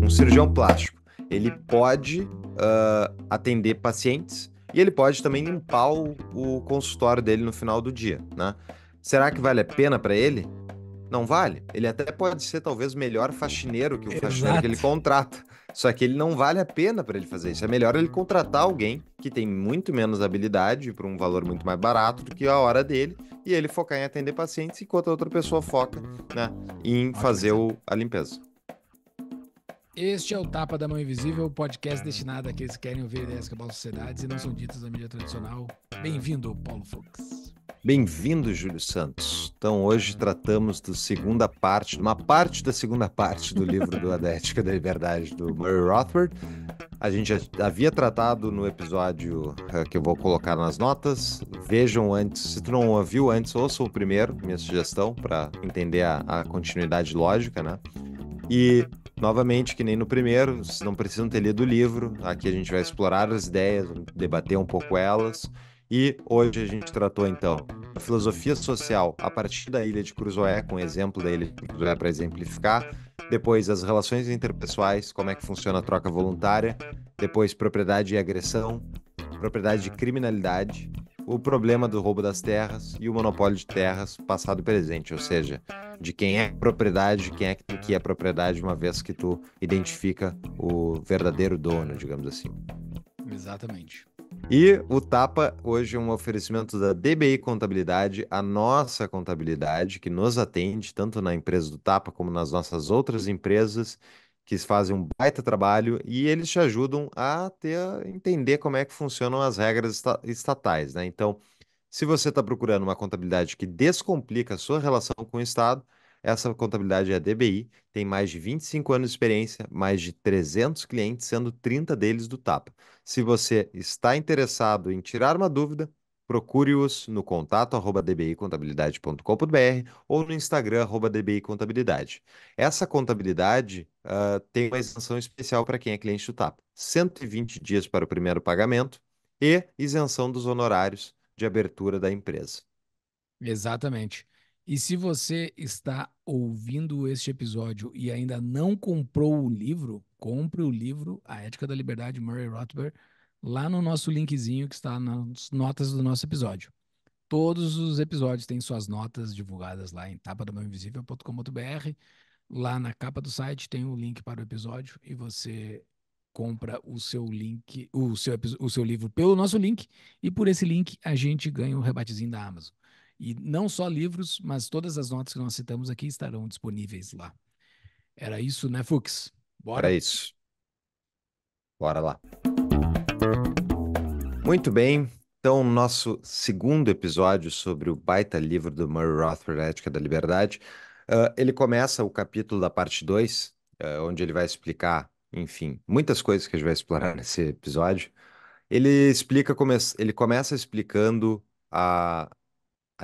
Um cirurgião plástico, ele pode atender pacientes e ele pode também limpar o consultório dele no final do dia, né? Será que vale a pena para ele? Não vale. Ele até pode ser talvez melhor faxineiro que o faxineiro que ele contrata. Só que ele não vale a pena para ele fazer isso. É melhor ele contratar alguém que tem muito menos habilidade por um valor muito mais barato do que a hora dele e ele focar em atender pacientes enquanto a outra pessoa foca, né, em fazer a limpeza. Este é o Tapa da Mão Invisível, podcast destinado àqueles que querem ouvir ideias que abalam sociedades e não são ditas na mídia tradicional. Bem-vindo, Paulo Fux. Bem-vindo, Júlio Santos. Então, hoje tratamos da segunda parte, de uma parte da segunda parte do livro da Ética da Liberdade, do Murray Rothbard. A gente já havia tratado no episódio que eu vou colocar nas notas. Vejam antes, se tu não ouviu antes, ouça o primeiro, minha sugestão, para entender a continuidade lógica, né? E, novamente, que nem no primeiro, vocês não precisam ter lido o livro. Aqui a gente vai explorar as ideias, debater um pouco elas. E hoje a gente tratou, então, a filosofia social a partir da ilha de Crusoé, com o exemplo da ilha de Crusoé para exemplificar. Depois, as relações interpessoais, como é que funciona a troca voluntária. Depois, propriedade e agressão, propriedade e criminalidade, o problema do roubo das terras e o monopólio de terras passado e presente, ou seja, de quem é propriedade, quem é que é propriedade, uma vez que tu identifica o verdadeiro dono, digamos assim. Exatamente. E o Tapa hoje é um oferecimento da DBI Contabilidade, a nossa contabilidade que nos atende, tanto na empresa do Tapa como nas nossas outras empresas, que fazem um baita trabalho e eles te ajudam a entender como é que funcionam as regras estatais, né? Então, se você está procurando uma contabilidade que descomplica a sua relação com o Estado, essa contabilidade é a DBI, tem mais de 25 anos de experiência, mais de 300 clientes, sendo 30 deles do Tapa. Se você está interessado em tirar uma dúvida, procure-os no contato@dbicontabilidade.com.br ou no Instagram @dbicontabilidade. Essa contabilidade tem uma isenção especial para quem é cliente do TAP. 120 dias para o primeiro pagamento e isenção dos honorários de abertura da empresa. Exatamente. E se você está ouvindo este episódio e ainda não comprou o livro, compre o livro A Ética da Liberdade, Murray Rothbard, lá no nosso linkzinho que está nas notas do nosso episódio. Todos os episódios têm suas notas divulgadas lá em tapadamãoinvisível.com.br. Lá na capa do site tem o link para o episódio e você compra o seu livro pelo nosso link e por esse link a gente ganha um rebatezinho da Amazon. E não só livros, mas todas as notas que nós citamos aqui estarão disponíveis lá. Era isso, né, Fux? Bora? Era isso. Bora lá. Muito bem, então nosso segundo episódio sobre o baita livro do Murray Rothbard, A Ética da Liberdade, ele começa o capítulo da parte 2, onde ele vai explicar, enfim, muitas coisas que a gente vai explorar nesse episódio. Ele começa explicando a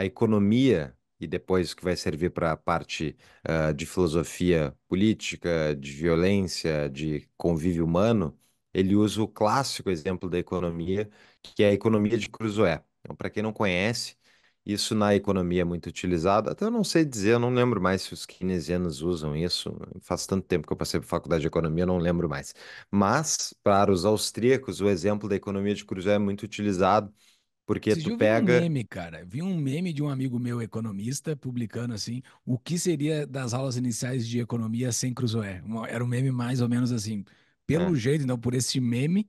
economia e depois que vai servir para a parte de filosofia política, de violência, de convívio humano. Ele usa o clássico exemplo da economia, que é a economia de Crusoé. Então, para quem não conhece, isso na economia é muito utilizado. Até eu não sei dizer, eu não lembro mais se os keynesianos usam isso. Faz tanto tempo que eu passei por faculdade de economia, eu não lembro mais. Mas, para os austríacos, o exemplo da economia de Crusoé é muito utilizado, porque tu pega... Eu vi um meme, cara. Vi um meme de um amigo meu economista publicando assim, o que seria das aulas iniciais de economia sem Crusoé? Era um meme mais ou menos assim... Pelo jeito, então, por esse meme,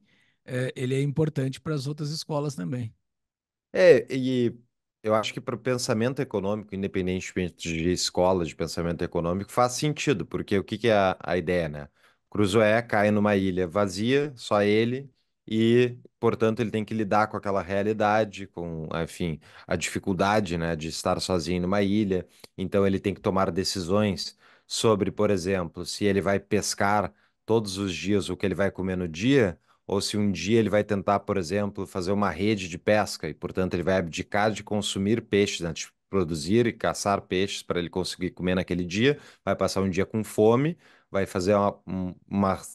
ele é importante para as outras escolas também. É, e eu acho que para o pensamento econômico, independentemente de escola de pensamento econômico, faz sentido, porque o que é a ideia, né? Crusoé cai numa ilha vazia, só ele, e, portanto, ele tem que lidar com aquela realidade, com, enfim, a dificuldade, né, de estar sozinho numa ilha. Então, ele tem que tomar decisões sobre, por exemplo, se ele vai pescar todos os dias o que ele vai comer no dia, ou se um dia ele vai tentar, por exemplo, fazer uma rede de pesca e, portanto, ele vai abdicar de consumir peixes, né? De produzir e caçar peixes para ele conseguir comer naquele dia, vai passar um dia com fome, vai fazer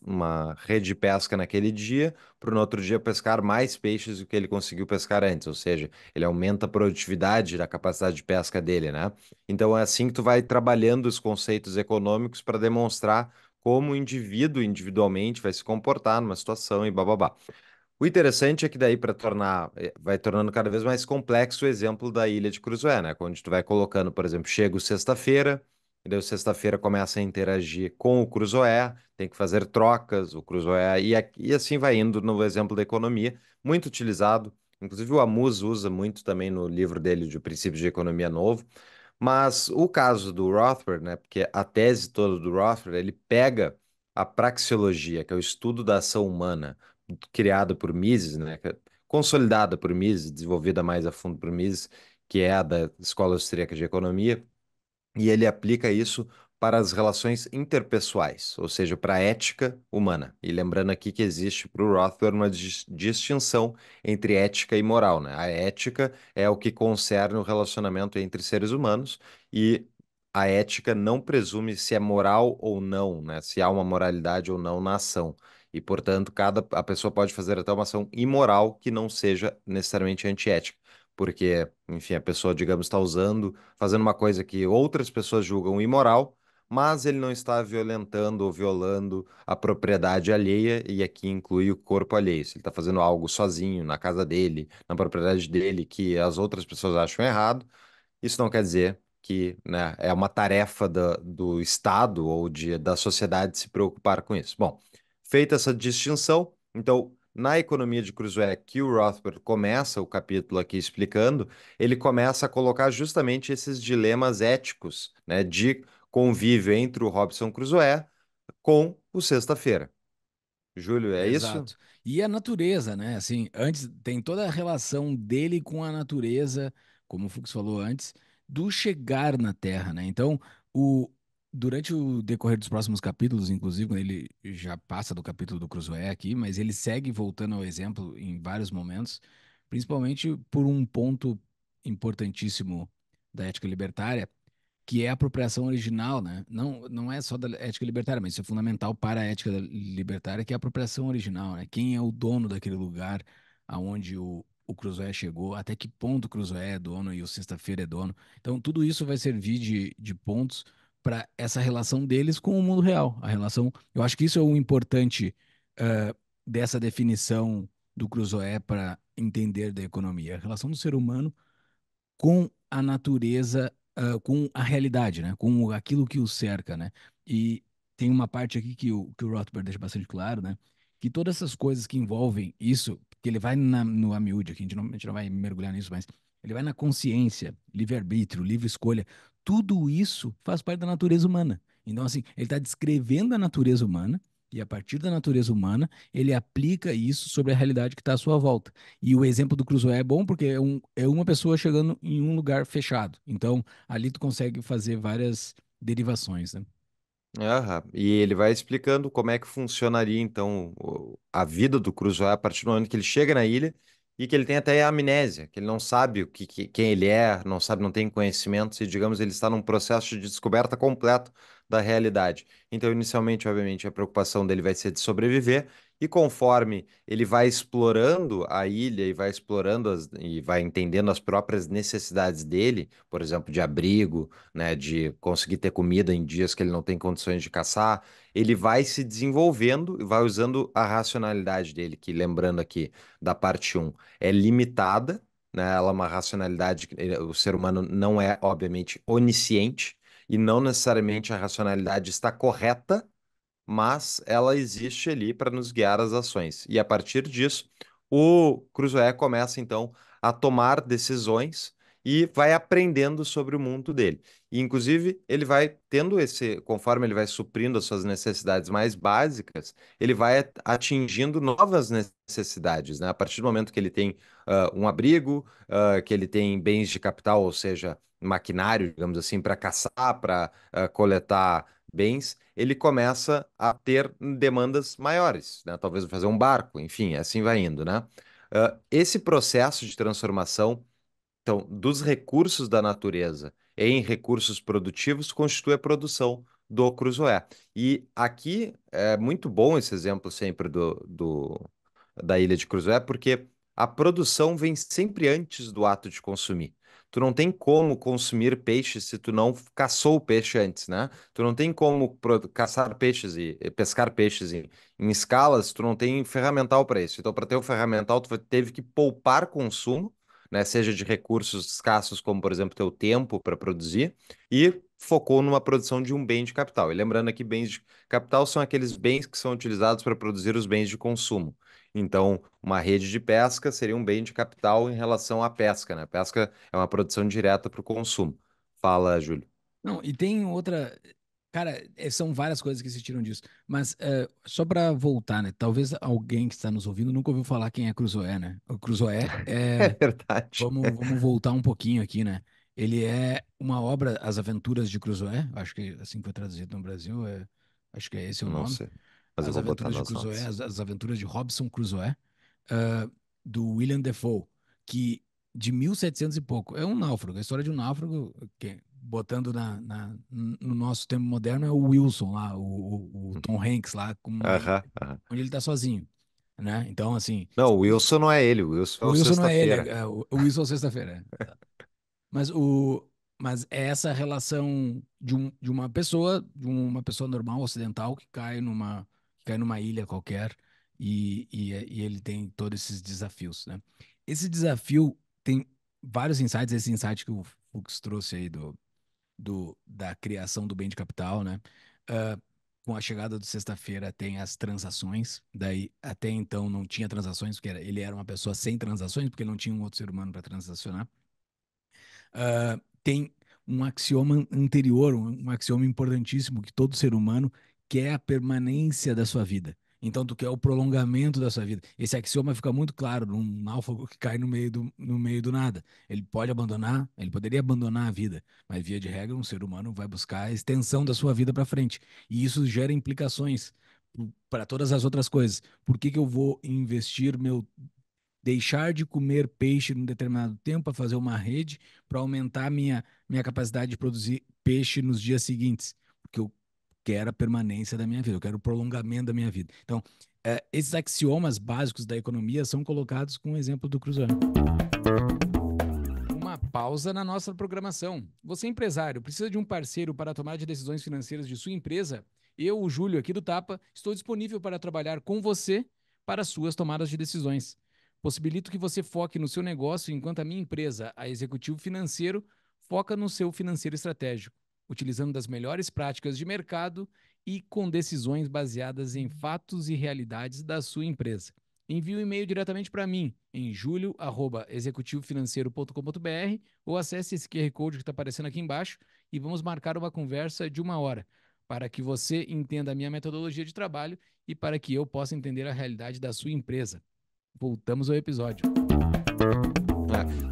uma rede de pesca naquele dia, para no outro dia pescar mais peixes do que ele conseguiu pescar antes, ou seja, ele aumenta a produtividade da capacidade de pesca dele, né? Então é assim que tu vai trabalhando os conceitos econômicos para demonstrar como o indivíduo individualmente vai se comportar numa situação e bababá. O interessante é que daí vai tornando cada vez mais complexo o exemplo da ilha de Crusoé, né? Quando tu vai colocando, por exemplo, chega o sexta-feira, e daí o sexta-feira começa a interagir com o Crusoé, tem que fazer trocas, o Crusoé, e assim vai indo no exemplo da economia, muito utilizado, inclusive o Amus usa muito também no livro dele de Princípios de Economia Novo, mas o caso do Rothbard, né? Porque a tese toda do Rothbard, ele pega a praxeologia, que é o estudo da ação humana, criada por Mises, né, consolidada por Mises, desenvolvida mais a fundo por Mises, que é a da Escola Austríaca de Economia, e ele aplica isso para as relações interpessoais, ou seja, para a ética humana. E lembrando aqui que existe para o Rothbard uma distinção entre ética e moral, né? A ética é o que concerne o relacionamento entre seres humanos e a ética não presume se é moral ou não, né? Se há uma moralidade ou não na ação. E, portanto, a pessoa pode fazer até uma ação imoral que não seja necessariamente antiética. Porque, enfim, a pessoa, digamos, está fazendo uma coisa que outras pessoas julgam imoral, mas ele não está violentando ou violando a propriedade alheia, e aqui inclui o corpo alheio. Se ele está fazendo algo sozinho, na casa dele, na propriedade dele, que as outras pessoas acham errado, isso não quer dizer que, né, é uma tarefa do Estado ou da sociedade se preocupar com isso. Bom, feita essa distinção, então, na economia de Crusoé, que o Rothbard começa o capítulo aqui explicando, ele começa a colocar justamente esses dilemas éticos, né, de convívio entre o Robinson Crusoé com o Sexta-feira. Júlio, é Exato. Isso? E a natureza, né? Assim, antes tem toda a relação dele com a natureza, como o Fux falou antes, do chegar na Terra, né? Então, durante o decorrer dos próximos capítulos, inclusive, quando ele já passa do capítulo do Crusoé aqui, mas ele segue voltando ao exemplo em vários momentos, principalmente por um ponto importantíssimo da ética libertária, que é a apropriação original, né? Não é só da ética libertária, mas isso é fundamental para a ética libertária, que é a apropriação original, né? Quem é o dono daquele lugar aonde o Crusoé chegou, até que ponto o Crusoé é dono e o Sexta-feira é dono. Então, tudo isso vai servir de pontos para essa relação deles com o mundo real, a relação. Eu acho que isso é o importante dessa definição do Crusoé para entender da economia, a relação do ser humano com a natureza, com a realidade, né? Com aquilo que o cerca, né? E tem uma parte aqui que o Rothbard deixa bastante claro, né? Que todas essas coisas que envolvem isso, que ele vai no a miúde, que a gente não vai mergulhar nisso, mas ele vai na consciência, livre-arbítrio, livre escolha. Tudo isso faz parte da natureza humana. Então, assim, ele está descrevendo a natureza humana e, a partir da natureza humana, ele aplica isso sobre a realidade que está à sua volta. E o exemplo do Crusoé é bom porque é uma pessoa chegando em um lugar fechado. Então, ali tu consegue fazer várias derivações, né? Aham. E ele vai explicando como é que funcionaria, então, a vida do Crusoé a partir do momento que ele chega na ilha, e que ele tem até a amnésia, que ele não sabe quem ele é, não sabe, não tem conhecimento, e, digamos, ele está num processo de descoberta completo da realidade. Então, inicialmente, obviamente, a preocupação dele vai ser de sobreviver, e conforme ele vai explorando a ilha e vai explorando e vai entendendo as próprias necessidades dele, por exemplo, de abrigo, né, de conseguir ter comida em dias que ele não tem condições de caçar, ele vai se desenvolvendo e vai usando a racionalidade dele, que, lembrando aqui da parte 1, é limitada, né, ela é uma racionalidade, o ser humano não é, obviamente, onisciente, e não necessariamente a racionalidade está correta, mas ela existe ali para nos guiar as ações. E a partir disso, o Crusoé começa, então, a tomar decisões e vai aprendendo sobre o mundo dele. E, inclusive, ele vai tendo conforme ele vai suprindo as suas necessidades mais básicas, ele vai atingindo novas necessidades, né? A partir do momento que ele tem um abrigo, que ele tem bens de capital, ou seja, maquinário, digamos assim, para caçar, para coletar bens, ele começa a ter demandas maiores, né? Talvez fazer um barco, enfim, assim vai indo, né? Esse processo de transformação, então, dos recursos da natureza em recursos produtivos, constitui a produção do Crusoé. E aqui é muito bom esse exemplo sempre da ilha de Crusoé, porque a produção vem sempre antes do ato de consumir. Tu não tem como consumir peixe se tu não caçou o peixe antes, né? Tu não tem como caçar peixes e pescar peixes em escalas, tu não tem ferramental para isso. Então, para ter o ferramental, tu teve que poupar consumo, né? Seja de recursos escassos, como, por exemplo, teu tempo para produzir, e focou numa produção de um bem de capital. E lembrando aqui, bens de capital são aqueles bens que são utilizados para produzir os bens de consumo. Então, uma rede de pesca seria um bem de capital em relação à pesca, né? Pesca é uma produção direta para o consumo. Fala, Júlio. Não, e tem outra... Cara, são várias coisas que se tiram disso. Mas só para voltar, né? Talvez alguém que está nos ouvindo nunca ouviu falar quem é Crusoé, né? O Crusoé é... É verdade. Vamos voltar um pouquinho aqui, né? Ele é uma obra, As Aventuras de Crusoé, acho que assim foi traduzido no Brasil, acho que é esse o nome. Não sei. Mas As Aventuras de Crusoé, as Aventuras de Robinson Crusoe, do William Defoe, que de 1700 e pouco, é um náufrago, a história de um náufrago, que, botando no nosso tempo moderno, é o Wilson lá, o Tom Hanks lá, onde ele tá sozinho. Né? Então, assim... Não, o Wilson não é ele, o Wilson é o Sexta-feira. O Wilson é o Sexta-fefeira, é. Mas é essa relação de uma pessoa normal ocidental que cai numa ilha qualquer e ele tem todos esses desafios, né? Esse desafio tem vários insights, esse insight que o Fuchs trouxe aí da criação do bem de capital, né? Com a chegada do Sexta-feira tem as transações, daí até então não tinha transações, porque ele era uma pessoa sem transações, porque não tinha um outro ser humano para transacionar. Tem um axioma anterior, um axioma importantíssimo, que todo ser humano quer a permanência da sua vida. Então, tu quer o prolongamento da sua vida. Esse axioma fica muito claro num náufrago que cai no meio do nada. Ele poderia abandonar a vida, mas via de regra, um ser humano vai buscar a extensão da sua vida para frente. E isso gera implicações para todas as outras coisas. Por que que eu vou investir deixar de comer peixe num determinado tempo para fazer uma rede para aumentar minha capacidade de produzir peixe nos dias seguintes? Porque eu quero a permanência da minha vida, eu quero o prolongamento da minha vida. Então, esses axiomas básicos da economia são colocados com o exemplo do Crusoé. Uma pausa na nossa programação. Você, empresário, precisa de um parceiro para tomar decisões financeiras de sua empresa? Eu, o Júlio, aqui do Tapa, estou disponível para trabalhar com você para suas tomadas de decisões. Possibilito que você foque no seu negócio, enquanto a minha empresa, a Executivo Financeiro, foca no seu financeiro estratégico, utilizando das melhores práticas de mercado e com decisões baseadas em fatos e realidades da sua empresa. Envie um e-mail diretamente para mim em julio@executivofinanceiro.com.br ou acesse esse QR Code que está aparecendo aqui embaixo e vamos marcar uma conversa de 1 hora para que você entenda a minha metodologia de trabalho e para que eu possa entender a realidade da sua empresa. Voltamos ao episódio.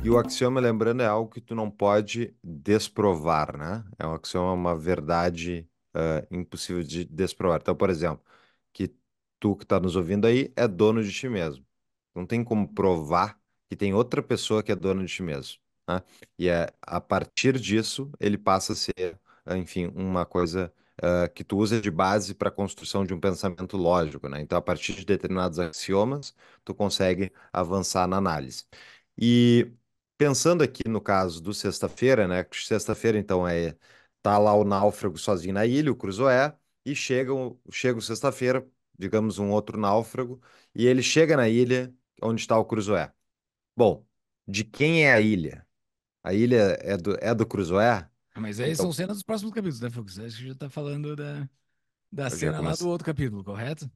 E o axioma, lembrando, é algo que tu não pode desprovar, né? É um axioma, uma verdade impossível de desprovar. Então, por exemplo, que tu que está nos ouvindo aí é dono de ti mesmo. Não tem como provar que tem outra pessoa que é dono de ti mesmo, né? E a partir disso, ele passa a ser, enfim, uma coisa... que tu usa de base para a construção de um pensamento lógico, né? Então, a partir de determinados axiomas, tu consegue avançar na análise. E pensando aqui no caso do Sexta-feira, né? Sexta-feira, então, tá lá o náufrago sozinho na ilha, o Crusoé, e chega o Sexta-feira, digamos, um outro náufrago, e ele chega na ilha onde está o Crusoé. Bom, de quem é a ilha? A ilha é do Crusoé? Mas aí então, são cenas dos próximos capítulos, né, Fux? Acho que já tá falando da cena lá do outro capítulo, correto?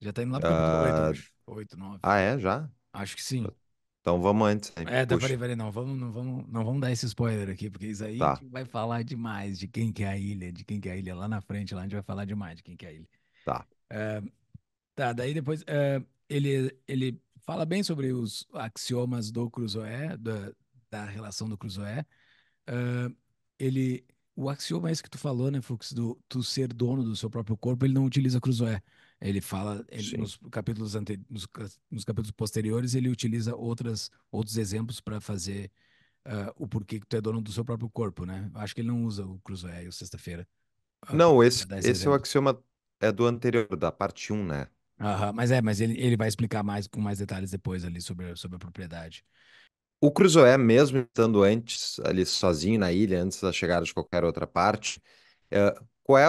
Já tá indo lá pro capítulo 8, 9. Ah, é? Já? Acho que sim. Então vamos antes. Hein? Peraí, não vamos dar esse spoiler aqui, porque isso aí tá. A gente vai falar demais de quem que é a ilha, lá na frente, lá a gente vai falar demais de quem que é a ilha. Tá. Daí depois ele fala bem sobre os axiomas do Crusoé, da relação do Crusoé. O axioma é esse que tu falou, né, Fux? Tu ser dono do seu próprio corpo, ele não utiliza Crusoé. Ele fala, nos capítulos posteriores, ele utiliza outros exemplos para fazer o porquê que tu é dono do seu próprio corpo, né? Acho que ele não usa o Crusoé e o Sexta-feira Não, Pra dar esse esse é o exemplo. axioma é do anterior, da parte 1, né? Aham, mas ele vai explicar mais com mais detalhes depois ali sobre a propriedade. O Crusoé, mesmo estando antes ali sozinho na ilha, antes da chegada de qualquer outra parte, qual é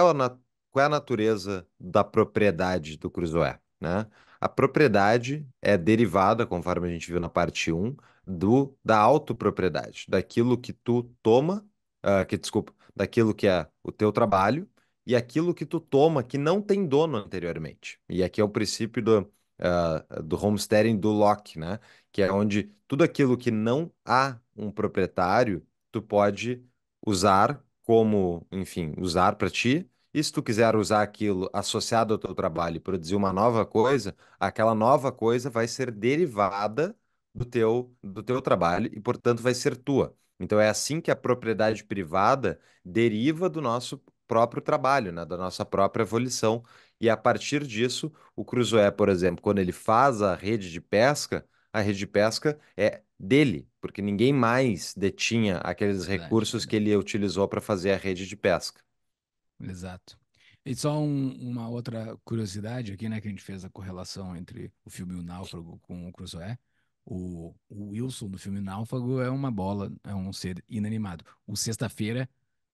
a natureza da propriedade do Crusoé, né? A propriedade é derivada, conforme a gente viu na parte 1, da autopropriedade, daquilo que tu toma, daquilo que é o teu trabalho e aquilo que tu toma que não tem dono anteriormente. E aqui é o princípio do homesteading do Locke, né? Que é onde tudo aquilo que não há um proprietário, tu pode usar usar para ti. E se tu quiser usar aquilo associado ao teu trabalho e produzir uma nova coisa, aquela nova coisa vai ser derivada do teu trabalho e, portanto, vai ser tua. Então, é assim que a propriedade privada deriva do nosso próprio trabalho, né? Da nossa própria volição. E, a partir disso, o Crusoé, por exemplo, quando ele faz a rede de pesca é dele, porque ninguém mais detinha aqueles recursos que ele utilizou para fazer a rede de pesca. Exato. E só uma outra curiosidade aqui, né, que a gente fez a correlação entre o filme O Náufrago com o Crusoé. O Wilson do filme Náufrago é uma bola, é um ser inanimado. O Sexta-feira,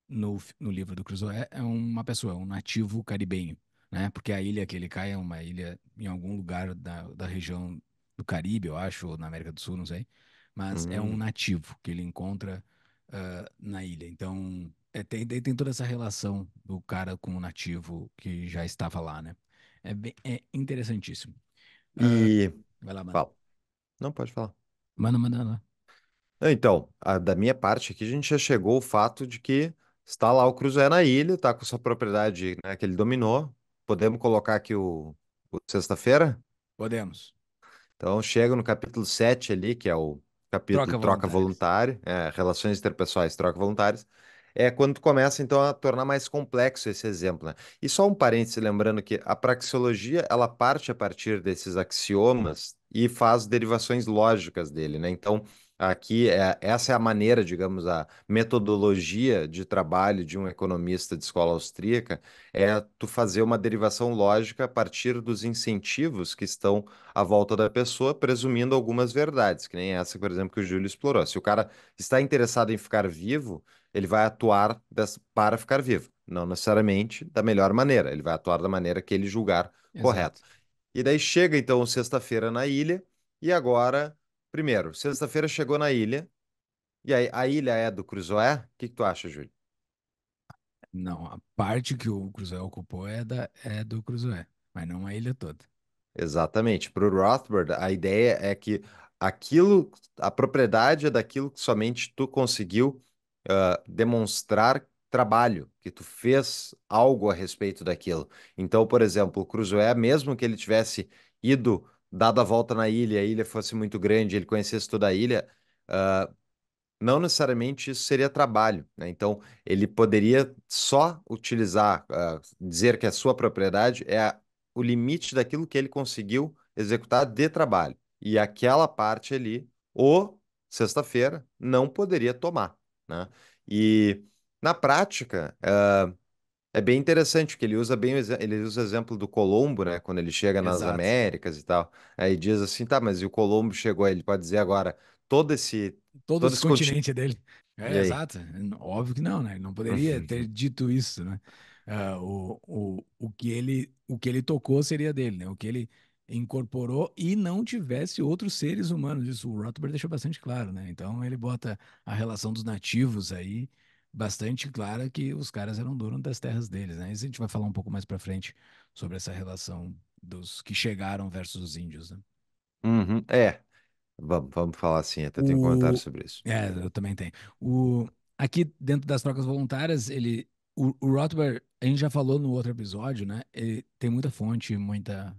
no livro do Crusoé, é uma pessoa, um nativo caribenho, né? Porque a ilha que ele cai é uma ilha em algum lugar da região do Caribe, eu acho, ou na América do Sul, não sei. Mas é um nativo que ele encontra na ilha. Então... Tem toda essa relação do cara com o nativo que já estava lá, né? É interessantíssimo. E... vai lá, mano. Fala. Não, pode falar. Manda lá. Então, da minha parte aqui, a gente já chegou ao fato de que está lá o Cruzeiro na ilha, está com sua propriedade, né, que ele dominou. Podemos colocar aqui o Sexta-feira? Podemos. Então, chega no capítulo 7 ali, que é o capítulo Troca Voluntária. Relações interpessoais, troca voluntárias. É quando começa, então, a tornar mais complexo esse exemplo, né? E só um parênteses, lembrando que a praxeologia, ela parte a partir desses axiomas e faz derivações lógicas dele, né? Então, aqui, essa é a maneira, digamos, a metodologia de trabalho de um economista de escola austríaca, é tu fazer uma derivação lógica a partir dos incentivos que estão à volta da pessoa, presumindo algumas verdades, que nem essa, por exemplo, que o Júlio explorou. Se o cara está interessado em ficar vivo, ele vai atuar para ficar vivo. Não necessariamente da melhor maneira. Ele vai atuar da maneira que ele julgar correta. E daí chega, então, Sexta-feira na ilha. E agora, primeiro, Sexta-feira chegou na ilha. E aí, a ilha é do Crusoé? O que tu acha, Júlio? Não, a parte que o Crusoé ocupou é do Crusoé, mas não a ilha toda. Exatamente. Para o Rothbard, a ideia é que a propriedade é daquilo que somente tu conseguiu demonstrar trabalho, que tu fez algo a respeito daquilo. Então, por exemplo, o Crusoé, mesmo que ele tivesse dado a volta na ilha, a ilha fosse muito grande, ele conhecesse toda a ilha, não necessariamente isso seria trabalho, né? Então, ele poderia só utilizar, dizer que a sua propriedade é o limite daquilo que ele conseguiu executar de trabalho. E aquela parte ali, ou Sexta-feira, não poderia tomar, né? E na prática é bem interessante que ele usa o exemplo do Colombo, né? Quando ele chega nas Américas e tal, aí diz assim, tá, mas e o Colombo chegou, ele pode dizer agora todo esse continente dele? Exato, óbvio que não, né? Ele não poderia ter dito isso, né? O que ele tocou seria dele, né? O que ele incorporou e não tivesse outros seres humanos. Isso o Rothbard deixou bastante claro, né? Então ele bota a relação dos nativos aí bastante clara, que os caras eram donos das terras deles, né? Isso a gente vai falar um pouco mais pra frente sobre essa relação dos que chegaram versus os índios, né? Vamos falar assim, até tem um comentário sobre isso. Eu também tenho. Aqui dentro das trocas voluntárias, o Rothbard, a gente já falou no outro episódio, né? Ele tem muita fonte,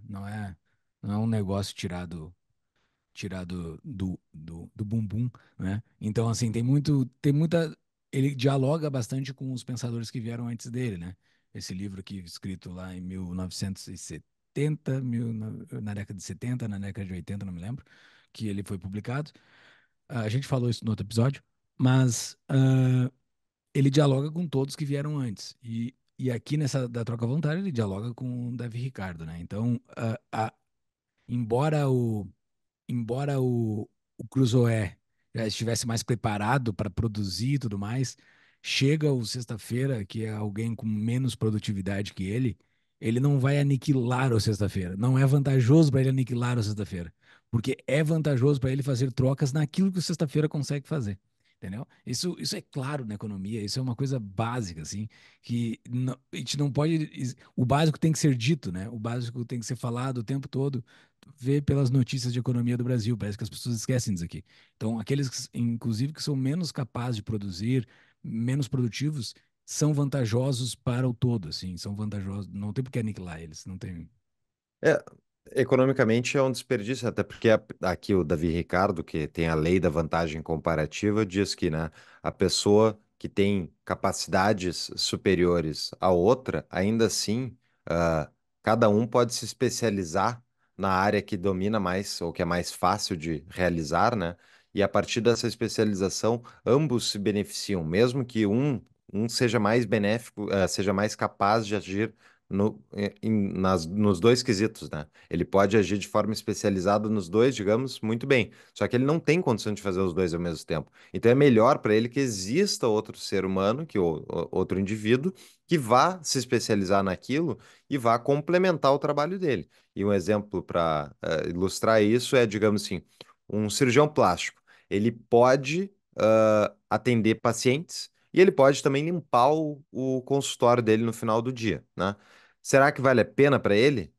não é um negócio tirado do bumbum, né? Então, assim, tem muita... Ele dialoga bastante com os pensadores que vieram antes dele, né? Esse livro aqui, escrito lá em 1970, na década de 70, na década de 80, não me lembro, que ele foi publicado. A gente falou isso no outro episódio, mas ele dialoga com todos que vieram antes. E E aqui nessa da troca voluntária ele dialoga com o David Ricardo, né? Então, embora o Crusoé já estivesse mais preparado para produzir e tudo mais, chega o Sexta-feira, que é alguém com menos produtividade que ele não vai aniquilar o Sexta-feira. Não é vantajoso para ele aniquilar o Sexta-feira, porque é vantajoso para ele fazer trocas naquilo que o Sexta-feira consegue fazer, entendeu? Isso é claro na economia, isso é uma coisa básica, assim, que não, a gente não pode... O básico tem que ser dito, né? O básico tem que ser falado o tempo todo. Vê pelas notícias de economia do Brasil, parece que as pessoas esquecem disso aqui. Então, aqueles, inclusive, que são menos capazes de produzir, menos produtivos, são vantajosos para o todo, assim, são vantajosos, não tem por que aniquilar eles, não tem... Economicamente é um desperdício, até porque aqui o David Ricardo, que tem a lei da vantagem comparativa, diz que, né, a pessoa que tem capacidades superiores à outra, ainda assim, cada um pode se especializar na área que domina mais, ou que é mais fácil de realizar, né? E a partir dessa especialização, ambos se beneficiam, mesmo que um seja mais benéfico, seja mais capaz de agir nos dois quesitos, né? Ele pode agir de forma especializada nos dois, digamos, muito bem. Só que ele não tem condição de fazer os dois ao mesmo tempo. Então é melhor para ele que exista outro ser humano, outro indivíduo, que vá se especializar naquilo e vá complementar o trabalho dele. E um exemplo para ilustrar isso é, digamos assim, um cirurgião plástico. Ele pode atender pacientes e ele pode também limpar o consultório dele no final do dia, né? Será que vale a pena para ele?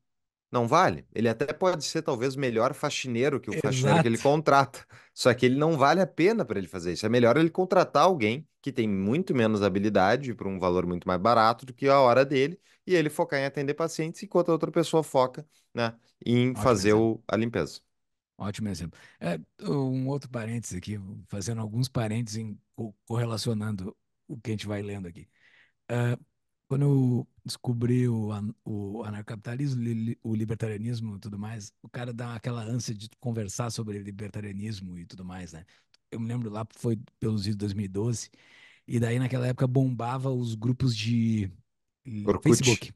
Não vale. Ele até pode ser talvez melhor faxineiro que o faxineiro que ele contrata. Só que ele não vale a pena para ele fazer isso. É melhor ele contratar alguém que tem muito menos habilidade por um valor muito mais barato do que a hora dele e ele focar em atender pacientes enquanto a outra pessoa foca, né, em Ótimo fazer a limpeza. Ótimo exemplo. Um outro parênteses aqui, fazendo alguns parênteses correlacionando o que a gente vai lendo aqui. Quando eu descobri o anarcapitalismo, o libertarianismo e tudo mais, o cara dá aquela ânsia de conversar sobre libertarianismo e tudo mais, né? Eu me lembro lá, foi pelos idos de 2012, e daí naquela época bombava os grupos de Orkut. Facebook.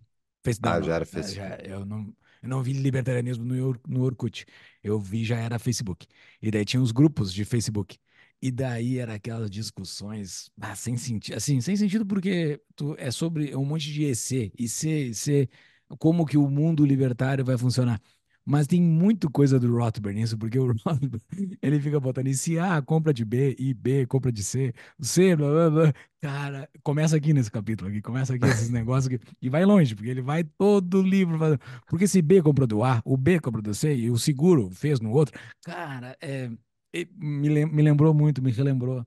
Já era Facebook. Eu não vi libertarianismo no Orkut, eu vi já era Facebook. E daí tinha os grupos de Facebook. E daí era aquelas discussões sem sentido, assim, sem sentido porque é sobre um monte de EC, como que o mundo libertário vai funcionar. Mas tem muita coisa do Rothbard nisso, porque o Rothbard, ele fica botando se A compra de B, e B compra de C, blá, blá, blá. Cara, começa aqui nesse capítulo aqui, começa aqui esses negócios aqui, e vai longe, porque ele vai todo livro fazendo. Porque se B comprou do A, o B comprou do C, e o seguro fez no outro. Cara, me lembrou muito, me relembrou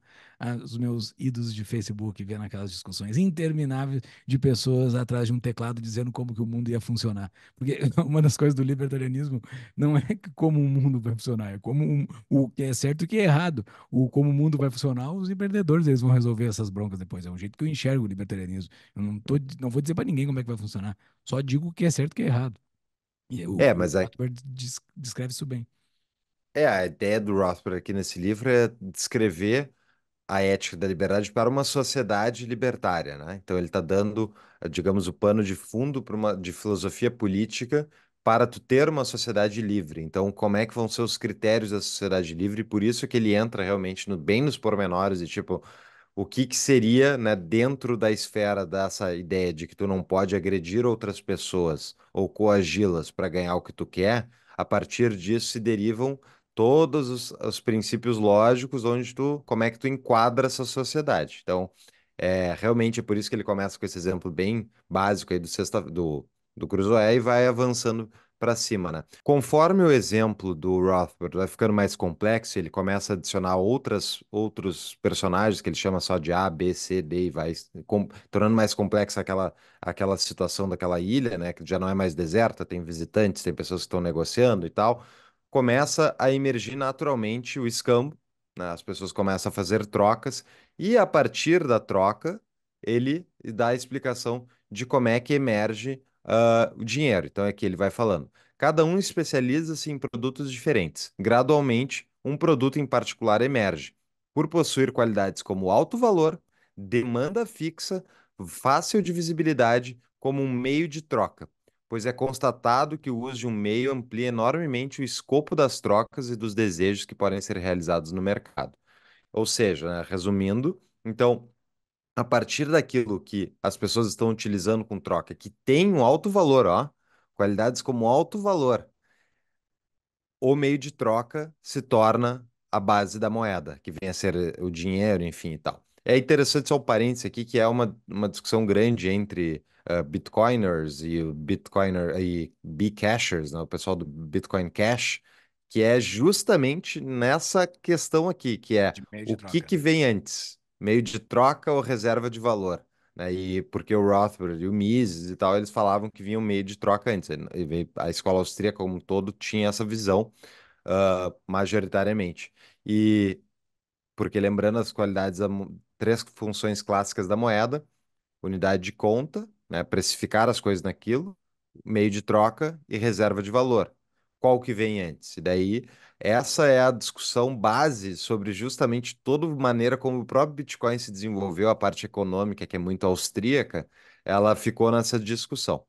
os meus ídolos de Facebook, vendo aquelas discussões intermináveis de pessoas atrás de um teclado dizendo como que o mundo ia funcionar. Porque uma das coisas do libertarianismo não é como o mundo vai funcionar, é como o que é certo e o que é errado. Como o mundo vai funcionar, os empreendedores eles vão resolver essas broncas depois. É um jeito que eu enxergo o libertarianismo. Eu não vou dizer para ninguém como é que vai funcionar, só digo o que é certo e o que é errado. E o Rothbard descreve isso bem. A ideia do Rothbard aqui nesse livro é descrever a ética da liberdade para uma sociedade libertária, né? Então ele está dando, digamos, o pano de fundo para de filosofia política para tu ter uma sociedade livre. Então como é que vão ser os critérios da sociedade livre? Por isso que ele entra realmente bem nos pormenores de tipo o que seria, né, dentro da esfera dessa ideia de que tu não pode agredir outras pessoas ou coagi-las para ganhar o que tu quer. A partir disso se derivam todos os princípios lógicos, como é que tu enquadra essa sociedade. Então, realmente é por isso que ele começa com esse exemplo bem básico aí do Crusoé e vai avançando para cima, né? Conforme o exemplo do Rothbard vai ficando mais complexo, ele começa a adicionar outros personagens que ele chama só de A, B, C, D e vai tornando mais complexa aquela situação daquela ilha, né? Que já não é mais deserta, tem visitantes, tem pessoas que estão negociando e tal. Começa a emergir naturalmente o escambo, né? As pessoas começam a fazer trocas e a partir da troca ele dá a explicação de como é que emerge o dinheiro. Então aqui ele vai falando, cada um especializa-se em produtos diferentes, gradualmente um produto em particular emerge, por possuir qualidades como alto valor, demanda fixa, fácil divisibilidade como um meio de troca, pois é constatado que o uso de um meio amplia enormemente o escopo das trocas e dos desejos que podem ser realizados no mercado. Ou seja, né, resumindo, então, a partir daquilo que as pessoas estão utilizando com troca, que tem um alto valor, ó, qualidades como alto valor, o meio de troca se torna a base da moeda, que vem a ser o dinheiro, enfim e tal. É interessante só um parênteses aqui, que é uma discussão grande entre Bitcoiners e o Bitcoiner e B-Cashers, né, o pessoal do Bitcoin Cash, que é justamente nessa questão aqui, que é o que vem antes, meio de troca ou reserva de valor, né? E porque o Rothbard e o Mises e tal, eles falavam que vinha um meio de troca antes. A escola austríaca como um todo tinha essa visão majoritariamente. E porque lembrando as qualidades, três funções clássicas da moeda, unidade de conta, né, precificar as coisas naquilo, meio de troca e reserva de valor. Qual que vem antes? E daí, essa é a discussão base sobre justamente toda maneira como o próprio Bitcoin se desenvolveu, a parte econômica, que é muito austríaca, ela ficou nessa discussão.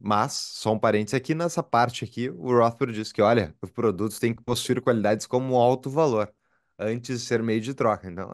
Mas, só um parênteses aqui, nessa parte aqui, o Rothbard diz que, olha, o produto tem que possuir qualidades como alto valor, antes de ser meio de troca, então...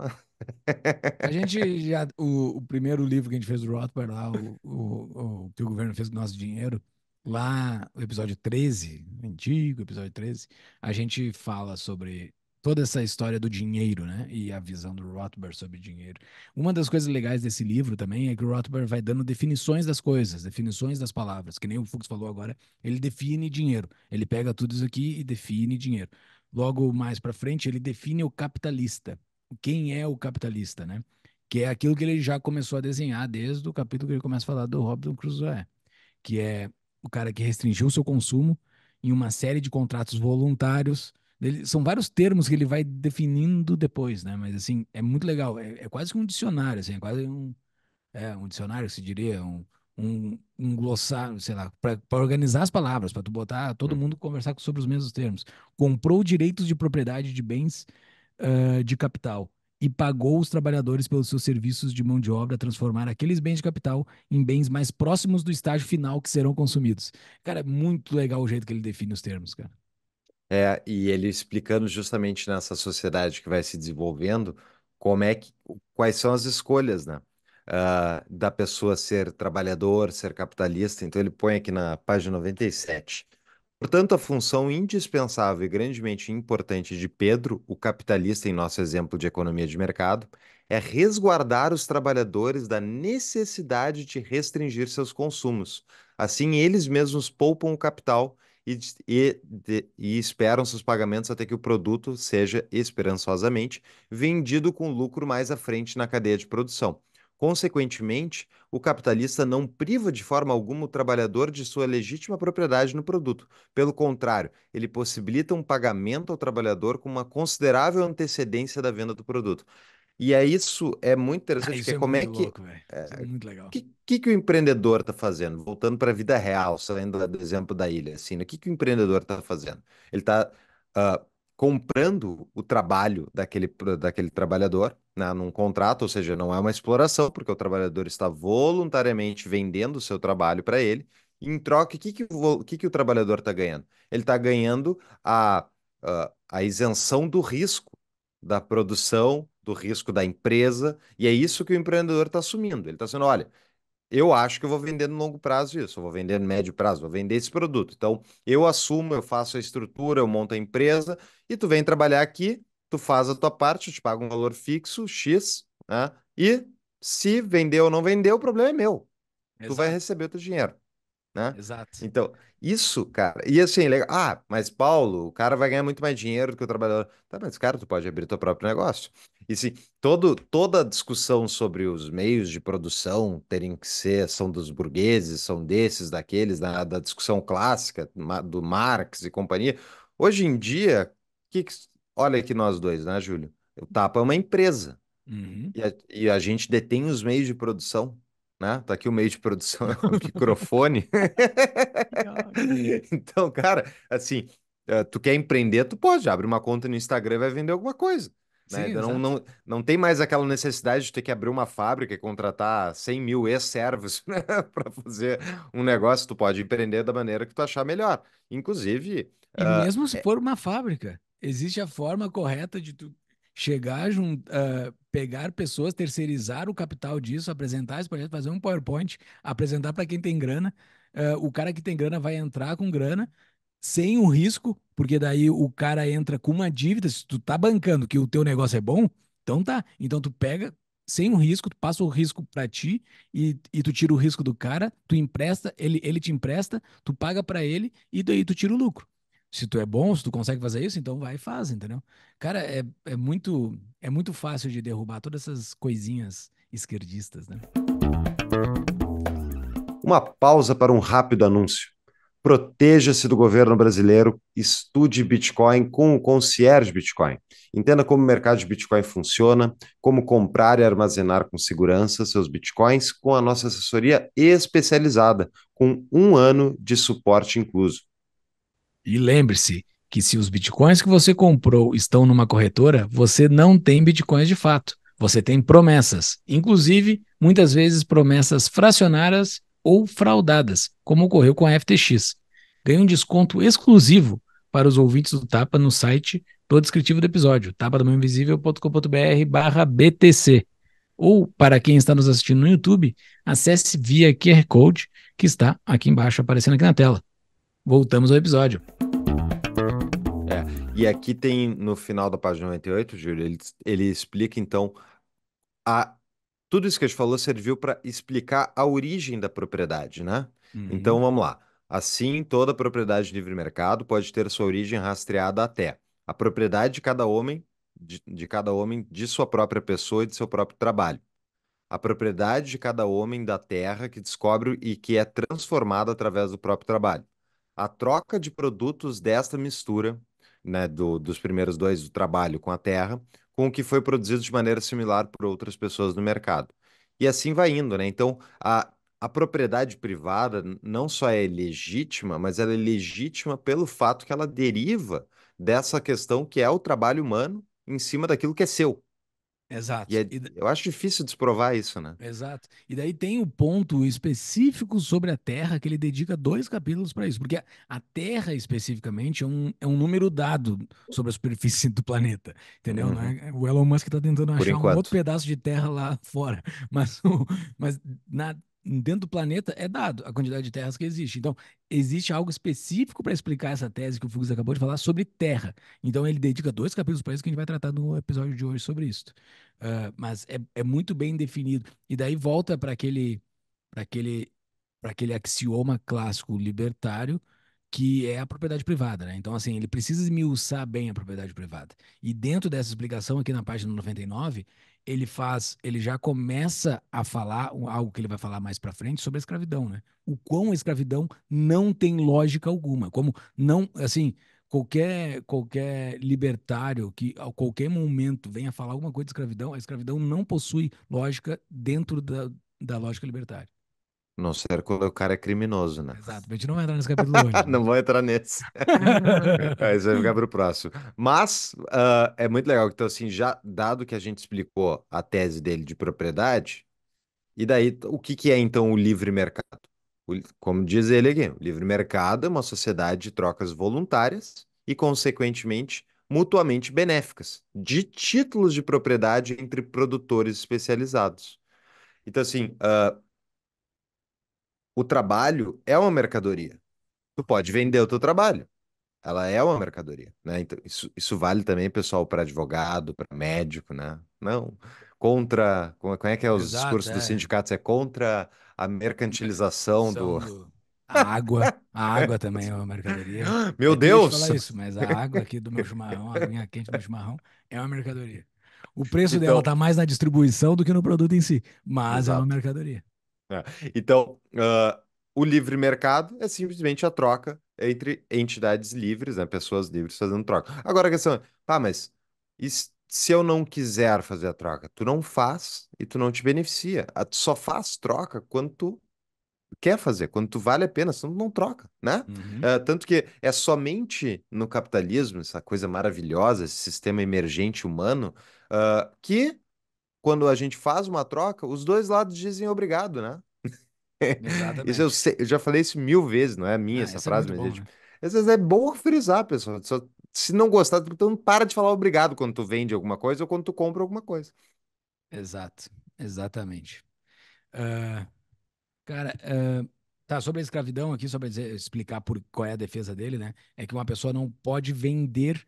A gente já... O primeiro livro que a gente fez do Rothbard, lá, o que o governo fez do nosso dinheiro, lá, o episódio 13, antigo episódio 13, a gente fala sobre toda essa história do dinheiro, né? E a visão do Rothbard sobre dinheiro. Uma das coisas legais desse livro também é que o Rothbard vai dando definições das coisas, definições das palavras, que nem o Fux falou agora, ele define dinheiro. Ele pega tudo isso aqui e define dinheiro. Logo mais para frente, ele define o capitalista. Quem é o capitalista, né? Que é aquilo que ele já começou a desenhar desde o capítulo que ele começa a falar do Robinson Crusoe, que é o cara que restringiu o seu consumo em uma série de contratos voluntários. São vários termos que ele vai definindo depois, né? Mas, assim, é muito legal. É quase que um dicionário, assim. É quase um dicionário, se diria, um glossário, sei lá, para organizar as palavras, para tu botar todo mundo conversar sobre os mesmos termos. Comprou direitos de propriedade de bens de capital e pagou os trabalhadores pelos seus serviços de mão de obra a transformar aqueles bens de capital em bens mais próximos do estágio final que serão consumidos. Cara, é muito legal o jeito que ele define os termos, cara. É, e ele explicando justamente nessa sociedade que vai se desenvolvendo, quais são as escolhas, né? Da pessoa ser trabalhador, ser capitalista. Então ele põe aqui na página 97. Portanto, a função indispensável e grandemente importante de Pedro, o capitalista em nosso exemplo de economia de mercado, é resguardar os trabalhadores da necessidade de restringir seus consumos. Assim, eles mesmos poupam o capital e esperam seus pagamentos até que o produto seja, esperançosamente, vendido com lucro mais à frente na cadeia de produção. Consequentemente, o capitalista não priva de forma alguma o trabalhador de sua legítima propriedade no produto. Pelo contrário, ele possibilita um pagamento ao trabalhador com uma considerável antecedência da venda do produto. E é isso, é muito interessante, porque como é que... É muito legal. O que o empreendedor está fazendo? Voltando para a vida real, saindo do exemplo da ilha, assim, né? O que o empreendedor está fazendo? Ele está comprando o trabalho daquele trabalhador, né, num contrato, ou seja, não é uma exploração, porque o trabalhador está voluntariamente vendendo o seu trabalho para ele, e em troca, o que o trabalhador está ganhando? Ele está ganhando a isenção do risco da produção, do risco da empresa, e é isso que o empreendedor está assumindo. Ele está dizendo, olha, eu acho que eu vou vender no longo prazo isso, eu vou vender no médio prazo, vou vender esse produto. Então, eu assumo, eu faço a estrutura, eu monto a empresa, e tu vem trabalhar aqui, tu faz a tua parte, eu te pago um valor fixo, X, né? E se vender ou não vender, o problema é meu. Exato. Tu vai receber o teu dinheiro, né? Exato. Então, isso, cara, e assim, legal. Ah, mas Paulo, o cara vai ganhar muito mais dinheiro do que o trabalhador. Tá, mas cara, tu pode abrir teu próprio negócio. E sim, toda a discussão sobre os meios de produção terem que ser, são dos burgueses, são desses, daqueles, da discussão clássica do Marx e companhia. Hoje em dia, olha aqui nós dois, né, Júlio? O Tapa é uma empresa. Uhum. E a gente detém os meios de produção, né? Tá aqui o meio de produção, é o microfone. Então, cara, assim, tu quer empreender, tu pode. Abre uma conta no Instagram e vai vender alguma coisa. Né? Sim, Não, exato. não, não tem mais aquela necessidade de ter que abrir uma fábrica e contratar 100 mil ex-servos, né? Para fazer um negócio. Tu pode empreender da maneira que tu achar melhor. Inclusive... E mesmo se for uma fábrica, existe a forma correta de tu chegar, pegar pessoas, terceirizar o capital disso, apresentar esse projeto, fazer um PowerPoint, apresentar para quem tem grana. O cara que tem grana vai entrar com grana, sem o risco, porque daí o cara entra com uma dívida. Se tu tá bancando que o teu negócio é bom, então tá. Então tu pega sem o risco, tu passa o risco para ti e tu tira o risco do cara, tu empresta, ele te empresta, tu paga para ele e daí tu tira o lucro. Se tu é bom, se tu consegue fazer isso, então vai e faz, entendeu? Cara, é muito fácil de derrubar todas essas coisinhas esquerdistas, né? Uma pausa para um rápido anúncio. Proteja-se do governo brasileiro, estude Bitcoin com o concierge Bitcoin. Entenda como o mercado de Bitcoin funciona, como comprar e armazenar com segurança seus Bitcoins com a nossa assessoria especializada, com 1 ano de suporte incluso. E lembre-se que se os Bitcoins que você comprou estão numa corretora, você não tem Bitcoins de fato, você tem promessas, inclusive muitas vezes promessas fracionárias ou fraudadas, como ocorreu com a FTX. Ganhe um desconto exclusivo para os ouvintes do Tapa no site do descritivo do episódio, tapadamãoinvisível.com.br/BTC. Ou, para quem está nos assistindo no YouTube, acesse via QR Code, que está aqui embaixo, aparecendo aqui na tela. Voltamos ao episódio. E aqui tem, no final da página 98, Júlio, ele explica, então, tudo isso que a gente falou serviu para explicar a origem da propriedade, né? Uhum. Então, vamos lá. Assim, toda propriedade de livre mercado pode ter sua origem rastreada até a propriedade de cada homem, de sua própria pessoa e de seu próprio trabalho. A propriedade de cada homem da terra que descobre e que é transformada através do próprio trabalho. A troca de produtos desta mistura, né, dos primeiros dois, do trabalho com a terra, com o que foi produzido de maneira similar por outras pessoas no mercado. E assim vai indo, né? Então, a propriedade privada não só é legítima, mas ela é legítima pelo fato que ela deriva dessa questão que é o trabalho humano em cima daquilo que é seu. Exato. E eu acho difícil desprovar isso, né? Exato. E daí tem o ponto específico sobre a terra, que ele dedica 2 capítulos para isso, porque a terra especificamente é um número dado sobre a superfície do planeta, entendeu? Uhum. Né? O Elon Musk está tentando achar um outro pedaço de terra lá fora, mas dentro do planeta é dado a quantidade de terras que existe. Então, existe algo específico para explicar essa tese que o Fugues acabou de falar sobre terra. Então, ele dedica 2 capítulos para isso, que a gente vai tratar no episódio de hoje sobre isso. Mas é muito bem definido. E daí volta para aquele axioma clássico libertário, que é a propriedade privada, né? Então, assim, ele precisa esmiuçar bem a propriedade privada. E dentro dessa explicação, aqui na página 99, ele já começa a falar algo que ele vai falar mais para frente sobre a escravidão, né? O quão a escravidão não tem lógica alguma, como não, assim, qualquer libertário que a qualquer momento venha falar alguma coisa de escravidão, a escravidão não possui lógica dentro da lógica libertária. Não ser quando o cara é criminoso, né? Exato, a gente não vai entrar nesse capítulo hoje. Né? Não vou entrar nesse. Isso vai ficar para o próximo. Mas é muito legal. Então, assim, já dado que a gente explicou a tese dele de propriedade, e daí o que é, então, o livre mercado? Como diz ele aqui, o livre mercado é uma sociedade de trocas voluntárias e, consequentemente, mutuamente benéficas, de títulos de propriedade entre produtores especializados. Então, assim... o trabalho é uma mercadoria. Tu pode vender o teu trabalho. Ela é uma mercadoria, né? Então, isso vale também, pessoal, para advogado, para médico, né? Não. Contra... Como é que é os discursos dos sindicatos? É contra a mercantilização A água. A água também é uma mercadoria. Meu Deus! Falar isso, mas a água aqui do meu chimarrão, a aguinha quente do meu chimarrão, é uma mercadoria. O preço dela está mais na distribuição do que no produto em si, mas é uma mercadoria. Então, o livre mercado é simplesmente a troca entre entidades livres, né? Pessoas livres fazendo troca. Agora a questão é, mas se eu não quiser fazer a troca? Tu não faz e tu não te beneficia. Tu só faz troca quando tu quer fazer, quando tu vale a pena, senão não troca, né? Uhum. Tanto que é somente no capitalismo, essa coisa maravilhosa, esse sistema emergente humano, que quando a gente faz uma troca, os dois lados dizem obrigado, né? Exatamente. Isso eu já falei isso 1000 vezes, não é minha essa frase, mas às vezes é bom frisar, pessoal. Só, se não gostar, então para de falar obrigado quando tu vende alguma coisa ou quando tu compra alguma coisa. Exato, exatamente. Cara, tá, sobre a escravidão aqui, só para explicar qual é a defesa dele, né? É que uma pessoa não pode vender,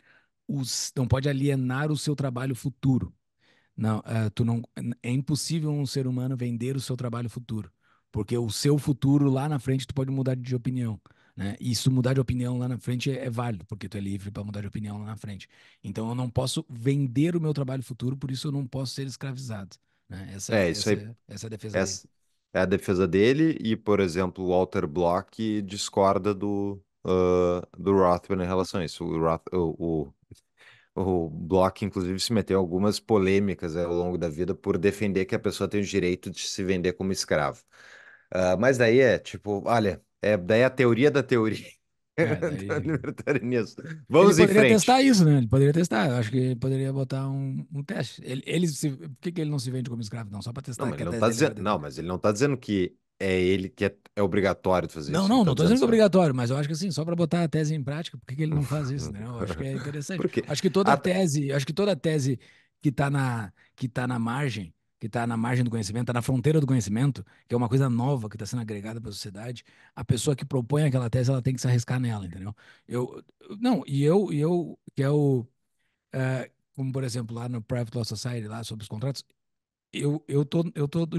não pode alienar o seu trabalho futuro. Não, é impossível um ser humano vender o seu trabalho futuro, porque o seu futuro lá na frente tu pode mudar de opinião, né? E se mudar de opinião lá na frente é válido, porque tu é livre para mudar de opinião lá na frente. Então eu não posso vender o meu trabalho futuro, por isso eu não posso ser escravizado, né? Essa é a defesa dele. É a defesa dele, e, por exemplo, o Walter Block discorda do Rothbard em relação a isso. O Block, inclusive, se meteu em algumas polêmicas ao longo da vida por defender que a pessoa tem o direito de se vender como escravo. Mas daí é tipo, olha, daí é a teoria da teoria. Vamos em frente. Ele poderia testar isso, né? Ele poderia testar. Eu acho que ele poderia botar um teste. Por que ele não se vende como escravo? Não, só para testar. Não, mas ele não está dizendo que é ele que é obrigatório fazer isso. Não estou dizendo que é obrigatório, mas eu acho que assim, só para botar a tese em prática, por que ele não faz isso, né? Eu acho que é interessante. Acho que toda tese que está na margem, que está na margem do conhecimento, está na fronteira do conhecimento, que é uma coisa nova que está sendo agregada para a sociedade, a pessoa que propõe aquela tese, ela tem que se arriscar nela, entendeu? Como por exemplo, lá no Private Law Society, lá sobre os contratos, eu tô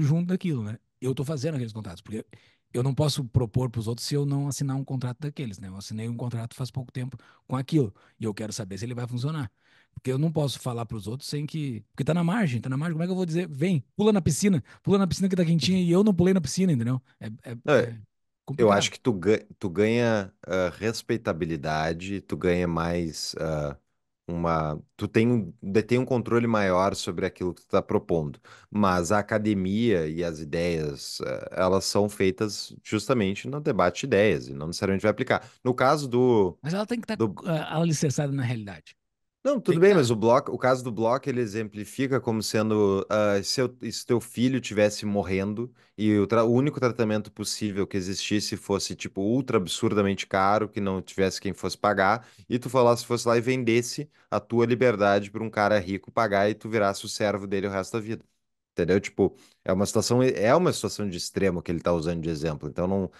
junto daquilo, né? Eu tô fazendo aqueles contratos, porque eu não posso propor para os outros se eu não assinar um contrato daqueles, né? Eu assinei um contrato faz pouco tempo com aquilo, e eu quero saber se ele vai funcionar. Porque eu não posso falar para os outros sem que... Porque tá na margem. Como é que eu vou dizer? Vem, pula na piscina que tá quentinha, e eu não pulei na piscina, entendeu? Eu acho que tu ganha respeitabilidade, tu ganha mais Tu tem um controle maior sobre aquilo que tu tá propondo. Mas a academia e as ideias, elas são feitas justamente no debate de ideias, e não necessariamente vai aplicar. No caso do... Mas ela tem que estar alicerçada na realidade. Não, tudo bem, mas o caso do Block, ele exemplifica como sendo se teu filho estivesse morrendo e o único tratamento possível que existisse fosse, tipo, ultra absurdamente caro, que não tivesse quem fosse pagar, e tu fosse lá e vendesse a tua liberdade para um cara rico pagar, e tu virasse o servo dele o resto da vida. Entendeu? Tipo, é uma situação de extremo que ele tá usando de exemplo. Então não...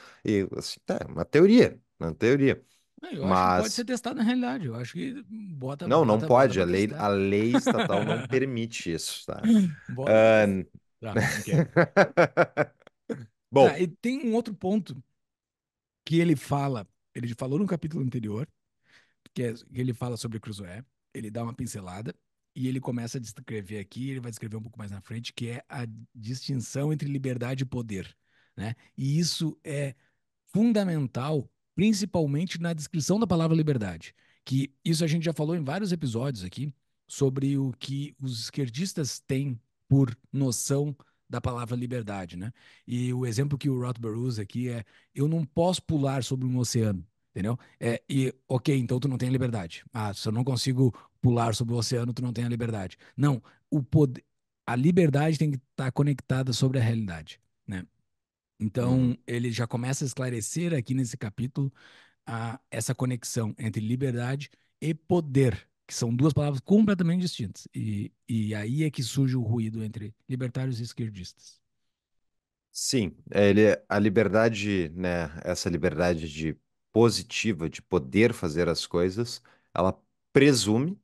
assim, tá, é uma teoria. Eu acho que pode ser testado na realidade. Eu acho que bota... Não pode. A lei estatal não permite isso, tá? Bom. E tem um outro ponto que ele fala. Ele falou no capítulo anterior, que ele fala sobre Crusoé. Ele dá uma pincelada e ele começa a descrever aqui. Ele vai descrever um pouco mais na frente, que é a distinção entre liberdade e poder, né? E isso é fundamental, principalmente na descrição da palavra liberdade, que isso a gente já falou em vários episódios aqui, sobre o que os esquerdistas têm por noção da palavra liberdade, né? E o exemplo que o Rothbard usa aqui é: eu não posso pular sobre um oceano, entendeu? Ok, então tu não tem liberdade. Se eu não consigo pular sobre o oceano, tu não tem a liberdade. Não, a liberdade tem que estar conectada sobre a realidade, né? Então, ele já começa a esclarecer aqui nesse capítulo essa conexão entre liberdade e poder, que são duas palavras completamente distintas. E aí é que surge o ruído entre libertários e esquerdistas. Sim, a liberdade, né, essa liberdade positiva de poder fazer as coisas, ela presume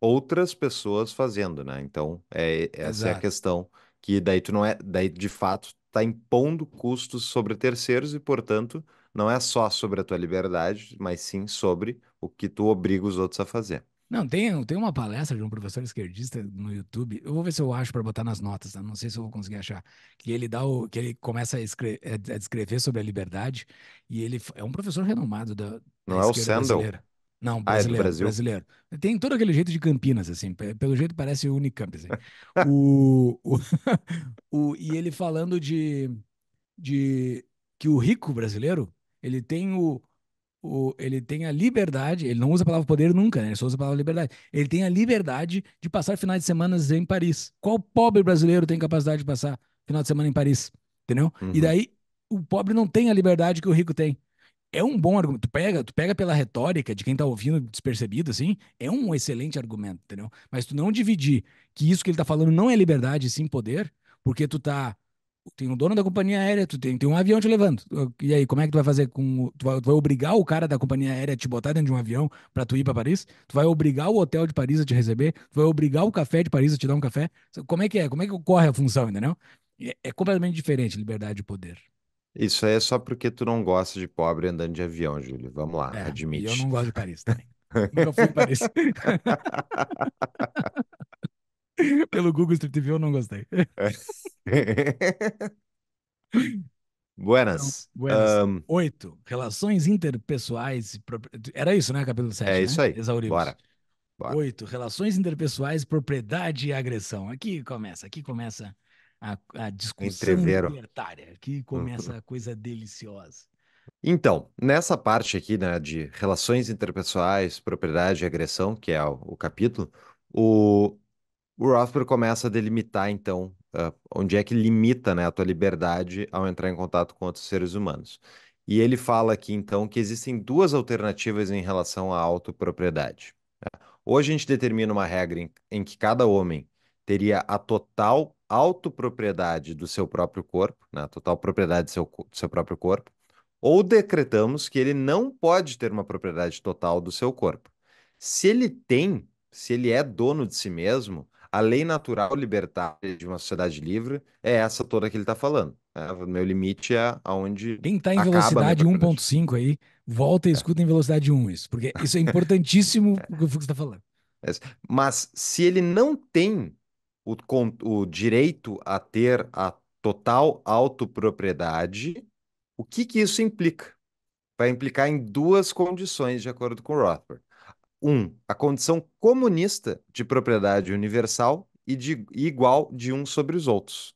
outras pessoas fazendo, né? Então, essa é a questão, que daí tu não é, daí de fato está impondo custos sobre terceiros, e, portanto, não é só sobre a tua liberdade, mas sim sobre o que tu obriga os outros a fazer. Não, tem uma palestra de um professor esquerdista no YouTube, eu vou ver se eu acho para botar nas notas, tá? Não sei se eu vou conseguir achar, que ele começa a descrever sobre a liberdade, e ele é um professor renomado da Não é o Sandel? Não, brasileiro, brasileiro. Tem todo aquele jeito de Campinas, assim. Pelo jeito parece o Unicamp, assim. E ele falando de que o rico brasileiro, ele tem ele tem a liberdade, ele não usa a palavra poder nunca, né? Ele só usa a palavra liberdade. Ele tem a liberdade de passar finais de semana em Paris. Qual pobre brasileiro tem capacidade de passar final de semana em Paris? Entendeu? Uhum. E daí o pobre não tem a liberdade que o rico tem. É um bom argumento. Tu pega pela retórica de quem tá ouvindo despercebido, assim, é um excelente argumento, entendeu? Mas tu não dividir que isso que ele tá falando não é liberdade, sim poder, porque tu tá... Tem um dono da companhia aérea, tu tem um avião te levando. E aí, como é que tu vai fazer com... Tu vai obrigar o cara da companhia aérea a te botar dentro de um avião pra tu ir pra Paris? Tu vai obrigar o hotel de Paris a te receber? Tu vai obrigar o café de Paris a te dar um café? Como é que é? Como é que ocorre a função, entendeu? É completamente diferente liberdade e poder. Isso aí é só porque tu não gosta de pobre andando de avião, Júlio. Vamos lá, admite. E eu não gosto de Paris também. Nunca fui em Paris. Pelo Google Street View eu não gostei. Buenas. Então, buenas. 8. Relações interpessoais. Era isso, né? Capítulo 7. É isso aí. Exaurimos. Bora. 8. Relações interpessoais, propriedade e agressão. Aqui começa a discussão libertária, que começa a coisa deliciosa. Então, nessa parte aqui, né, de relações interpessoais, propriedade e agressão, que é o capítulo, o Rothbard começa a delimitar, então, onde é que limita, né, a tua liberdade ao entrar em contato com outros seres humanos. E ele fala aqui, então, que existem duas alternativas em relação à autopropriedade. Ou a gente determina uma regra em que cada homem teria a total autopropriedade do seu próprio corpo, né? Total propriedade do seu próprio corpo, ou decretamos que ele não pode ter uma propriedade total do seu corpo. Se ele é dono de si mesmo, a lei natural libertária de uma sociedade livre é essa toda que ele está falando. Né? O meu limite é aonde. Quem está em velocidade 1.5 aí, volta e escuta em velocidade 1 isso, porque isso é importantíssimo o que o Fux está falando. Mas se ele não tem o direito a ter a total autopropriedade, o que isso implica? Vai implicar em duas condições, de acordo com Rothbard. A condição comunista de propriedade universal e de igual de uns sobre os outros.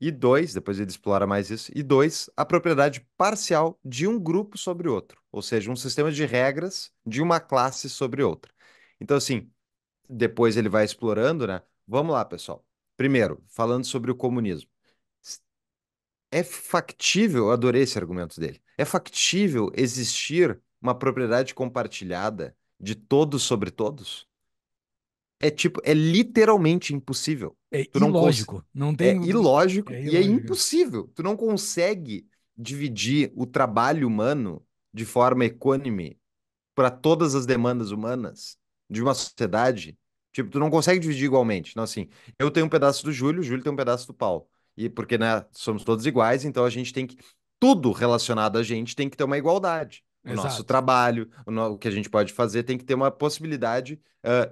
E 2, depois ele explora mais isso, e 2, a propriedade parcial de um grupo sobre outro, ou seja, um sistema de regras de uma classe sobre outra. Então, assim, depois ele vai explorando, né? Vamos lá, pessoal. Primeiro, falando sobre o comunismo. É factível, eu adorei esse argumento dele, é factível existir uma propriedade compartilhada de todos sobre todos? É literalmente impossível. É ilógico. É ilógico e é impossível. Tu não consegue dividir o trabalho humano de forma equânime para todas as demandas humanas de uma sociedade. Tipo, tu não consegue dividir igualmente. Então, assim, eu tenho um pedaço do Júlio, o Júlio tem um pedaço do Paulo. E porque, né, somos todos iguais, então a gente tem que... Tudo relacionado a gente tem que ter uma igualdade. O Exato. Nosso trabalho, o que a gente pode fazer, tem que ter uma possibilidade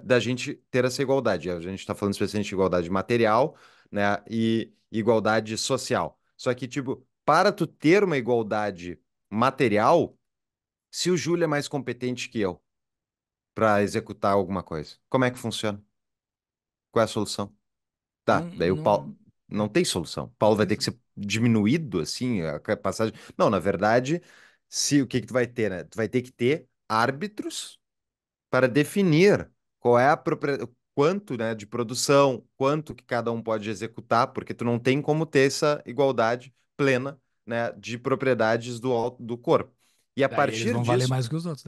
da gente ter essa igualdade. A gente está falando especialmente de igualdade material, né, e igualdade social. Só que, tipo, para tu ter uma igualdade material, se o Júlio é mais competente que eu, para executar alguma coisa. Como é que funciona? Qual é a solução? Tá, daí o Paulo... Não tem solução. O Paulo vai ter que ser diminuído, assim, a capacidade... Não, na verdade, o que tu vai ter, né? Tu vai ter que ter árbitros para definir qual é a propriedade... Quanto, né, de produção, quanto que cada um pode executar, porque tu não tem como ter essa igualdade plena, né, de propriedades do corpo. E a daí partir disso... valer mais que os outros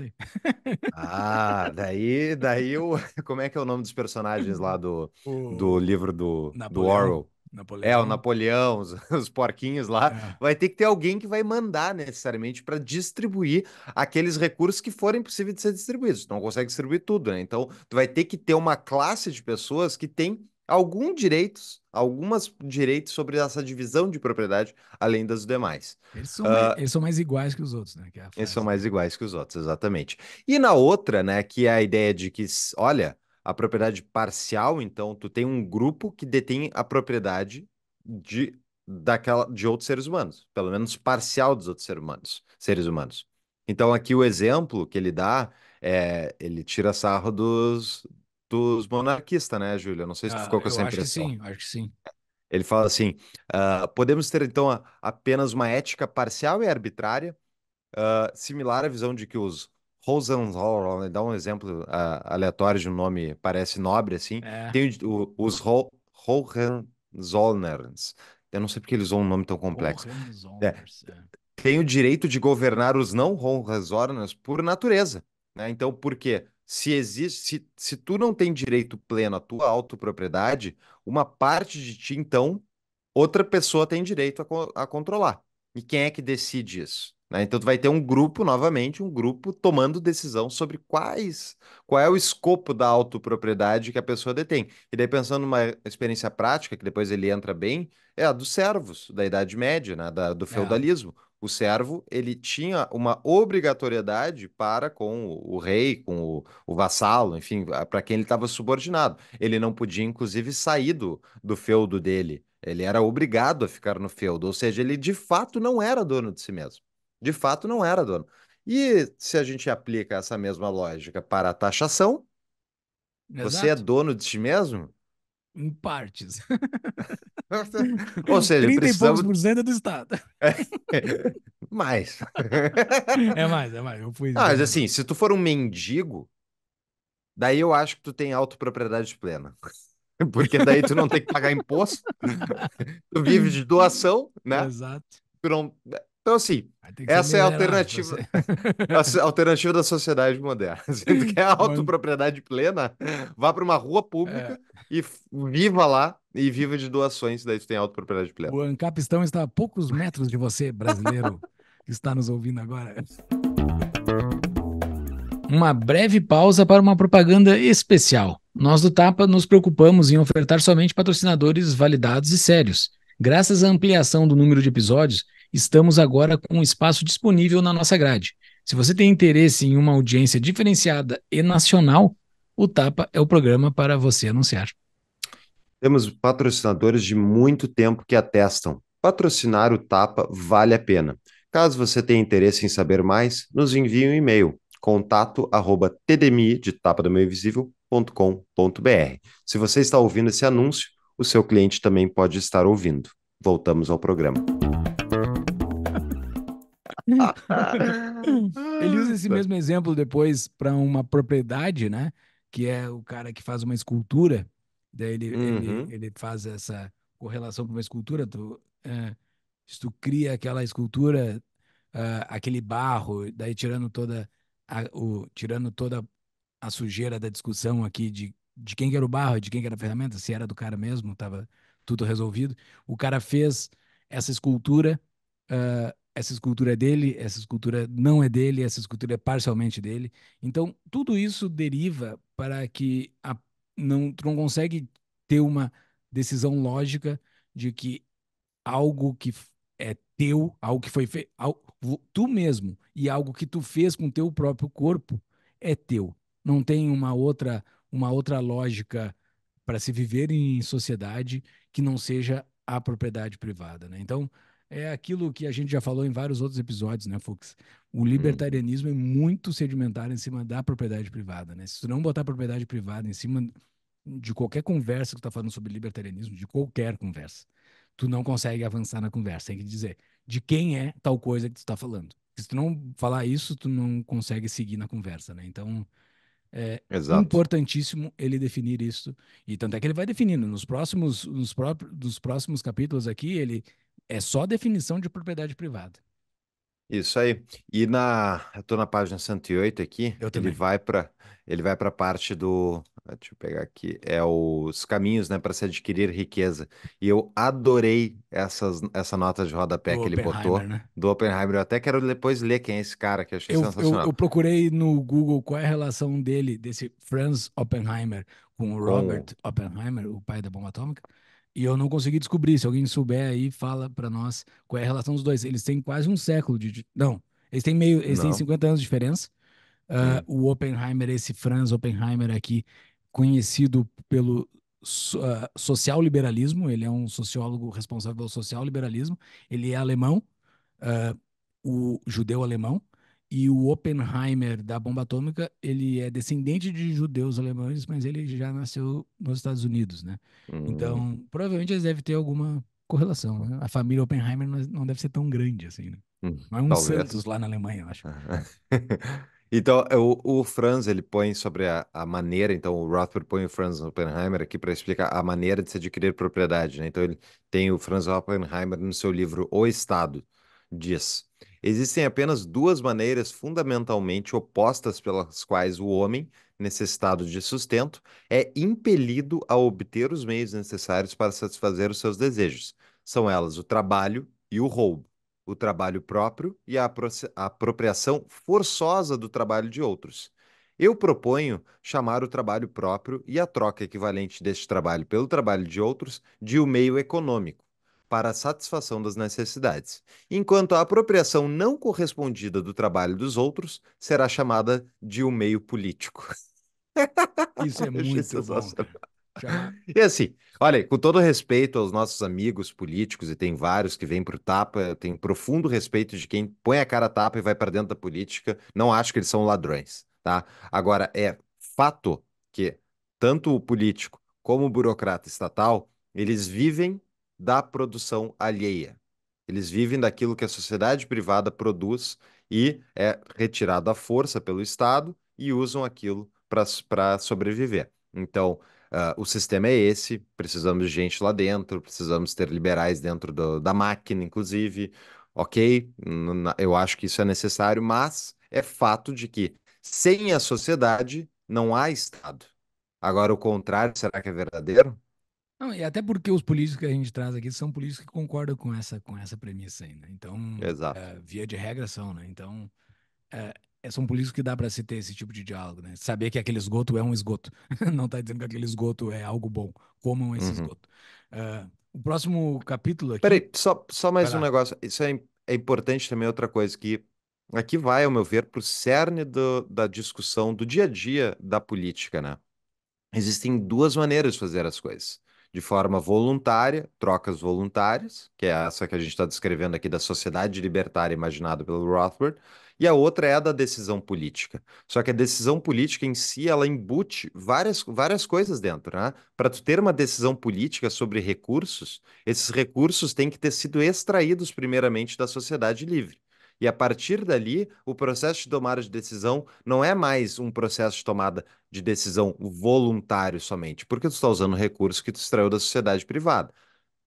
daí. Daí o... Como é que é o nome dos personagens lá do livro do Orwell? Napoleão. É, o Napoleão, os porquinhos lá. É. Vai ter que ter alguém que vai mandar necessariamente para distribuir aqueles recursos que forem possíveis de ser distribuídos. Tu não consegue distribuir tudo, né? Então, tu vai ter que ter uma classe de pessoas que tem alguns direitos sobre essa divisão de propriedade, além das demais. Eles são mais iguais que os outros, né? Eles são mais iguais que os outros, exatamente. E na outra, né, que é a ideia de que, olha, a propriedade parcial, então, tu tem um grupo que detém a propriedade de outros seres humanos, pelo menos parcial dos outros seres humanos. Então, aqui o exemplo que ele dá, ele tira sarro dos monarquistas, né, Júlio? Eu não sei se tu ficou com essa impressão. Acho que sim. Ele fala assim, podemos ter então apenas uma ética parcial e arbitrária, similar à visão de que os Hohenzollern, dá um exemplo aleatório de um nome, parece nobre assim, tem os Hohenzollerns, eu não sei porque eles usam um nome tão complexo, tem o direito de governar os não Hohenzollerns por natureza, né? Então por quê? Se existe, se tu não tem direito pleno à tua autopropriedade, uma parte de ti, então, outra pessoa tem direito a controlar. E quem é que decide isso? Né? Então, tu vai ter um grupo, novamente, um grupo tomando decisão sobre qual é o escopo da autopropriedade que a pessoa detém. E daí, pensando numa experiência prática, que depois ele entra bem, é a dos servos, da Idade Média, né? Do feudalismo. O servo, ele tinha uma obrigatoriedade para com o rei, com o vassalo, enfim, para quem ele estava subordinado. Ele não podia, inclusive, sair do feudo dele. Ele era obrigado a ficar no feudo, ou seja, ele de fato não era dono de si mesmo. De fato não era dono. E se a gente aplica essa mesma lógica para a taxação, exato, você é dono de si mesmo? Em partes. Ou seja, 30 e poucos por cento é do Estado. Mais. É mais. Mas assim, se tu for um mendigo, daí eu acho que tu tem autopropriedade plena. Porque daí tu não tem que pagar imposto, tu vive de doação, né? Exato. Então, assim, essa é a alternativa, a alternativa da sociedade moderna. Se tu quer autopropriedade plena, vá para uma rua pública e viva lá, e viva de doações, daí tu tem autopropriedade plena. O ancapistão está a poucos metros de você, brasileiro, que está nos ouvindo agora. Uma breve pausa para uma propaganda especial. Nós do Tapa nos preocupamos em ofertar somente patrocinadores validados e sérios. Graças à ampliação do número de episódios, estamos agora com um espaço disponível na nossa grade. Se você tem interesse em uma audiência diferenciada e nacional, o Tapa é o programa para você anunciar. Temos patrocinadores de muito tempo que atestam. Patrocinar o Tapa vale a pena. Caso você tenha interesse em saber mais, nos envie um e-mail, contato@tdmi.com.br. Se você está ouvindo esse anúncio, o seu cliente também pode estar ouvindo. Voltamos ao programa. Ele usa esse mesmo exemplo depois para uma propriedade, né? Que é o cara que faz uma escultura, daí ele faz essa correlação com uma escultura. Se tu cria aquela escultura, aquele barro, daí tirando toda a sujeira da discussão aqui de quem que era o barro, de quem que era a ferramenta, se era do cara mesmo, estava tudo resolvido. O cara fez essa escultura. Essa escultura é dele, essa escultura não é dele, essa escultura é parcialmente dele. Então, tudo isso deriva para que tu não consegue ter uma decisão lógica de que algo que é teu, algo que foi feito, tu mesmo, e algo que tu fez com teu próprio corpo é teu. Não tem uma outra lógica para se viver em sociedade que não seja a propriedade privada, né? Então, é aquilo que a gente já falou em vários outros episódios, né, Fux? O libertarianismo é muito sedimentar em cima da propriedade privada, né? Se tu não botar a propriedade privada em cima de qualquer conversa que tu tá falando sobre libertarianismo, de qualquer conversa, tu não consegue avançar na conversa. Tem que dizer de quem é tal coisa que tu tá falando. Se tu não falar isso, tu não consegue seguir na conversa, né? Então, é importantíssimo ele definir isso. E tanto é que ele vai definindo. Nos próximos capítulos aqui, ele... É só definição de propriedade privada. Isso aí. E eu tô na página 108 aqui. Eu também. Ele vai para a parte do... Deixa eu pegar aqui. É os caminhos, né, para se adquirir riqueza. E eu adorei essa nota de rodapé que ele botou. Né? Do Oppenheimer. Eu até quero depois ler quem é esse cara, que eu achei sensacional. Eu procurei no Google qual é a relação dele, desse Franz Oppenheimer, com o Robert Oppenheimer, o pai da bomba atômica. E eu não consegui descobrir. Se alguém souber aí, fala para nós qual é a relação dos dois. Eles têm quase um século de... Não, eles têm 50 anos de diferença. O Oppenheimer, esse Franz Oppenheimer aqui, conhecido pelo social-liberalismo. Ele é um sociólogo responsável pelo social-liberalismo. Ele é alemão, o judeu-alemão. E o Oppenheimer, da bomba atômica, ele é descendente de judeus alemães, mas ele já nasceu nos Estados Unidos, né? Então, provavelmente eles devem ter alguma correlação, né? A família Oppenheimer não deve ser tão grande assim, né? Não é um Santos lá na Alemanha, eu acho. Então, o Franz, ele põe sobre a maneira, então o Rothbard põe o Franz Oppenheimer aqui para explicar a maneira de se adquirir propriedade, né? Então, ele tem o Franz Oppenheimer no seu livro O Estado, diz: existem apenas duas maneiras fundamentalmente opostas pelas quais o homem, necessitado de sustento, é impelido a obter os meios necessários para satisfazer os seus desejos. São elas o trabalho e o roubo, o trabalho próprio e a apropriação forçosa do trabalho de outros. Eu proponho chamar o trabalho próprio e a troca equivalente deste trabalho pelo trabalho de outros de um meio econômico para a satisfação das necessidades, enquanto a apropriação não correspondida do trabalho dos outros será chamada de um meio político. Isso é muito bom. E assim, olha, com todo respeito aos nossos amigos políticos, e tem vários que vêm para o tapa, eu tenho profundo respeito de quem põe a cara a tapa e vai para dentro da política, não acho que eles são ladrões, tá? Agora, é fato que tanto o político como o burocrata estatal, eles vivem da produção alheia. Eles vivem daquilo que a sociedade privada produz e é retirado à força pelo Estado e usam aquilo para sobreviver. Então, o sistema é esse, precisamos de gente lá dentro, precisamos ter liberais dentro da máquina, inclusive. Ok, eu acho que isso é necessário, mas é fato de que sem a sociedade não há Estado. Agora, o contrário, será que é verdadeiro? Não, e até porque os políticos que a gente traz aqui são políticos que concordam com essa premissa aí, né? Então, via de regra são, né? Então, são políticos que dá para se ter esse tipo de diálogo, né? Saber que aquele esgoto é um esgoto. Não está dizendo que aquele esgoto é algo bom. Comam esse esgoto. O próximo capítulo aqui... Peraí, só mais um negócio. Isso é importante também, outra coisa que... Aqui vai, ao meu ver, para o cerne da discussão do dia a dia da política, né? Existem duas maneiras de fazer as coisas. De forma voluntária, trocas voluntárias, que é essa que a gente está descrevendo aqui da sociedade libertária imaginada pelo Rothbard, e a outra é a da decisão política. Só que a decisão política em si, ela embute várias coisas dentro, né? Para tu ter uma decisão política sobre recursos, esses recursos têm que ter sido extraídos primeiramente da sociedade livre. E a partir dali, o processo de tomada de decisão não é mais um processo de tomada de decisão voluntário somente, porque tu está usando recursos que tu extraiu da sociedade privada.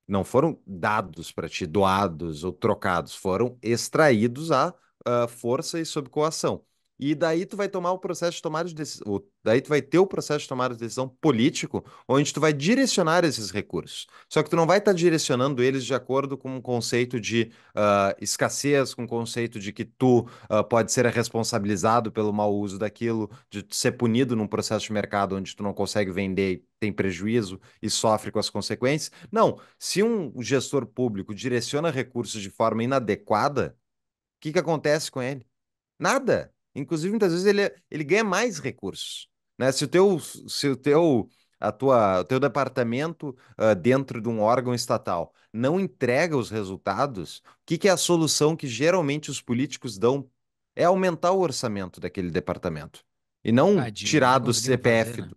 Não foram dados para ti, doados ou trocados, foram extraídos à força e sob coação. E daí tu vai tomar o processo de tomada de decisão, daí tu vai ter o processo de tomada de decisão político, onde tu vai direcionar esses recursos. Só que tu não vai estar direcionando eles de acordo com um conceito de escassez, com um conceito de que tu pode ser responsabilizado pelo mau uso daquilo, de ser punido num processo de mercado onde tu não consegue vender e tem prejuízo e sofre com as consequências. Não, se um gestor público direciona recursos de forma inadequada, o que acontece com ele? Nada! Inclusive, muitas vezes, ele ganha mais recursos, né? Se o teu departamento dentro de um órgão estatal não entrega os resultados, o que é a solução que geralmente os políticos dão? É aumentar o orçamento daquele departamento e não tirar do CPF. Fazer,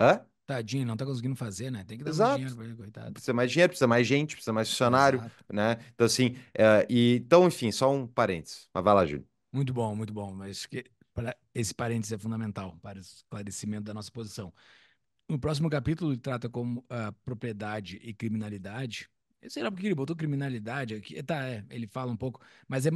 né? Tadinho, não tá conseguindo fazer, né? Tem que dar mais dinheiro pra ele, coitado. Precisa mais dinheiro, precisa mais gente, precisa mais funcionário, né? Então, assim, enfim, só um parênteses. Mas vai lá, Júlio. Muito bom, mas esse parênteses é fundamental para o esclarecimento da nossa posição. No próximo capítulo, ele trata como propriedade e criminalidade. Será porque ele botou criminalidade aqui? Ele fala um pouco, mas é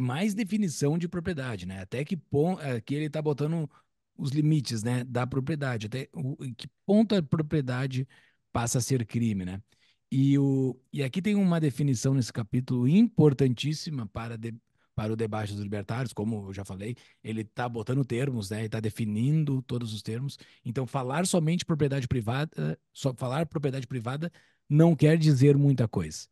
mais definição de propriedade, né? Até que ponto aqui ele está botando os limites, né, da propriedade, até em que ponto a propriedade passa a ser crime, né? E aqui tem uma definição nesse capítulo importantíssima para o debate dos libertários, como eu já falei, ele está botando termos, né? Ele está definindo todos os termos. Então, falar propriedade privada não quer dizer muita coisa,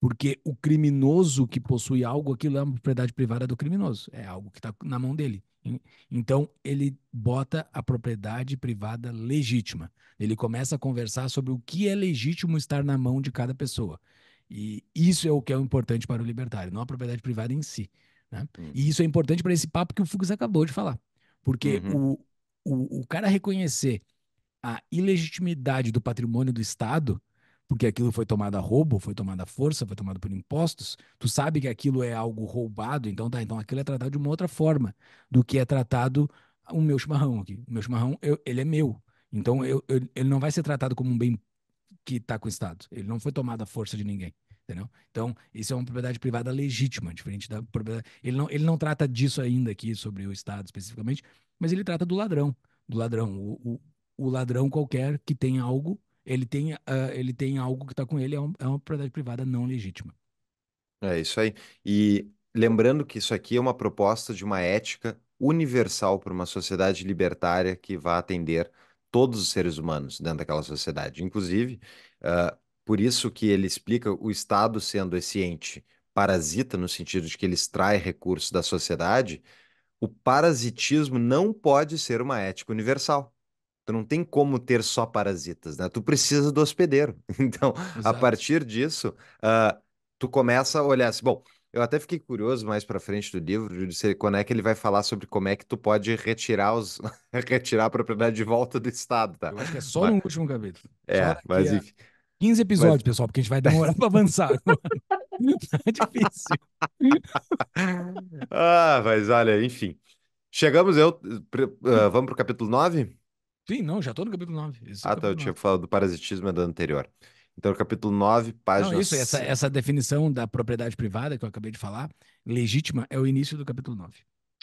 porque o criminoso que possui algo, aquilo é uma propriedade privada do criminoso, é algo que está na mão dele. Então, ele bota a propriedade privada legítima. Ele começa a conversar sobre o que é legítimo estar na mão de cada pessoa. E isso é o que é importante para o libertário, não a propriedade privada em si. Né? E isso é importante para esse papo que o Fux acabou de falar. Porque o cara reconhecer a ilegitimidade do patrimônio do Estado, porque aquilo foi tomado a roubo, foi tomado à força, foi tomado por impostos, tu sabe que aquilo é algo roubado, então tá, então aquilo é tratado de uma outra forma do que é tratado o meu chimarrão aqui. O meu chimarrão, ele é meu, então ele não vai ser tratado como um bem que tá com o Estado, ele não foi tomado à força de ninguém, entendeu? Então, isso é uma propriedade privada legítima, diferente da propriedade... Ele não trata disso ainda aqui, sobre o Estado especificamente, mas ele trata do ladrão, o ladrão qualquer que tem algo, ele tem algo que está com ele, é uma propriedade privada não legítima. É isso aí. E lembrando que isso aqui é uma proposta de uma ética universal para uma sociedade libertária que vá atender todos os seres humanos dentro daquela sociedade. Inclusive, por isso que ele explica o Estado sendo esse ente parasita, no sentido de que ele extrai recursos da sociedade, o parasitismo não pode ser uma ética universal. Tu não tem como ter só parasitas, né? Tu precisa do hospedeiro. Então, exato, a partir disso, tu começa a olhar assim. Bom, eu até fiquei curioso mais para frente do livro, de ser, quando é que ele vai falar sobre como é que tu pode retirar a propriedade de volta do Estado, tá? Eu acho que é só no último capítulo. É, mas enfim. 15 episódios, pessoal, porque a gente vai demorar para avançar. É difícil. Mas olha, enfim. Chegamos, vamos para o capítulo 9? Sim, não, já estou no capítulo 9. Tá, eu tinha falado do parasitismo do anterior. Então, capítulo 9, página... Não, isso, essa definição da propriedade privada que eu acabei de falar, legítima, é o início do capítulo 9.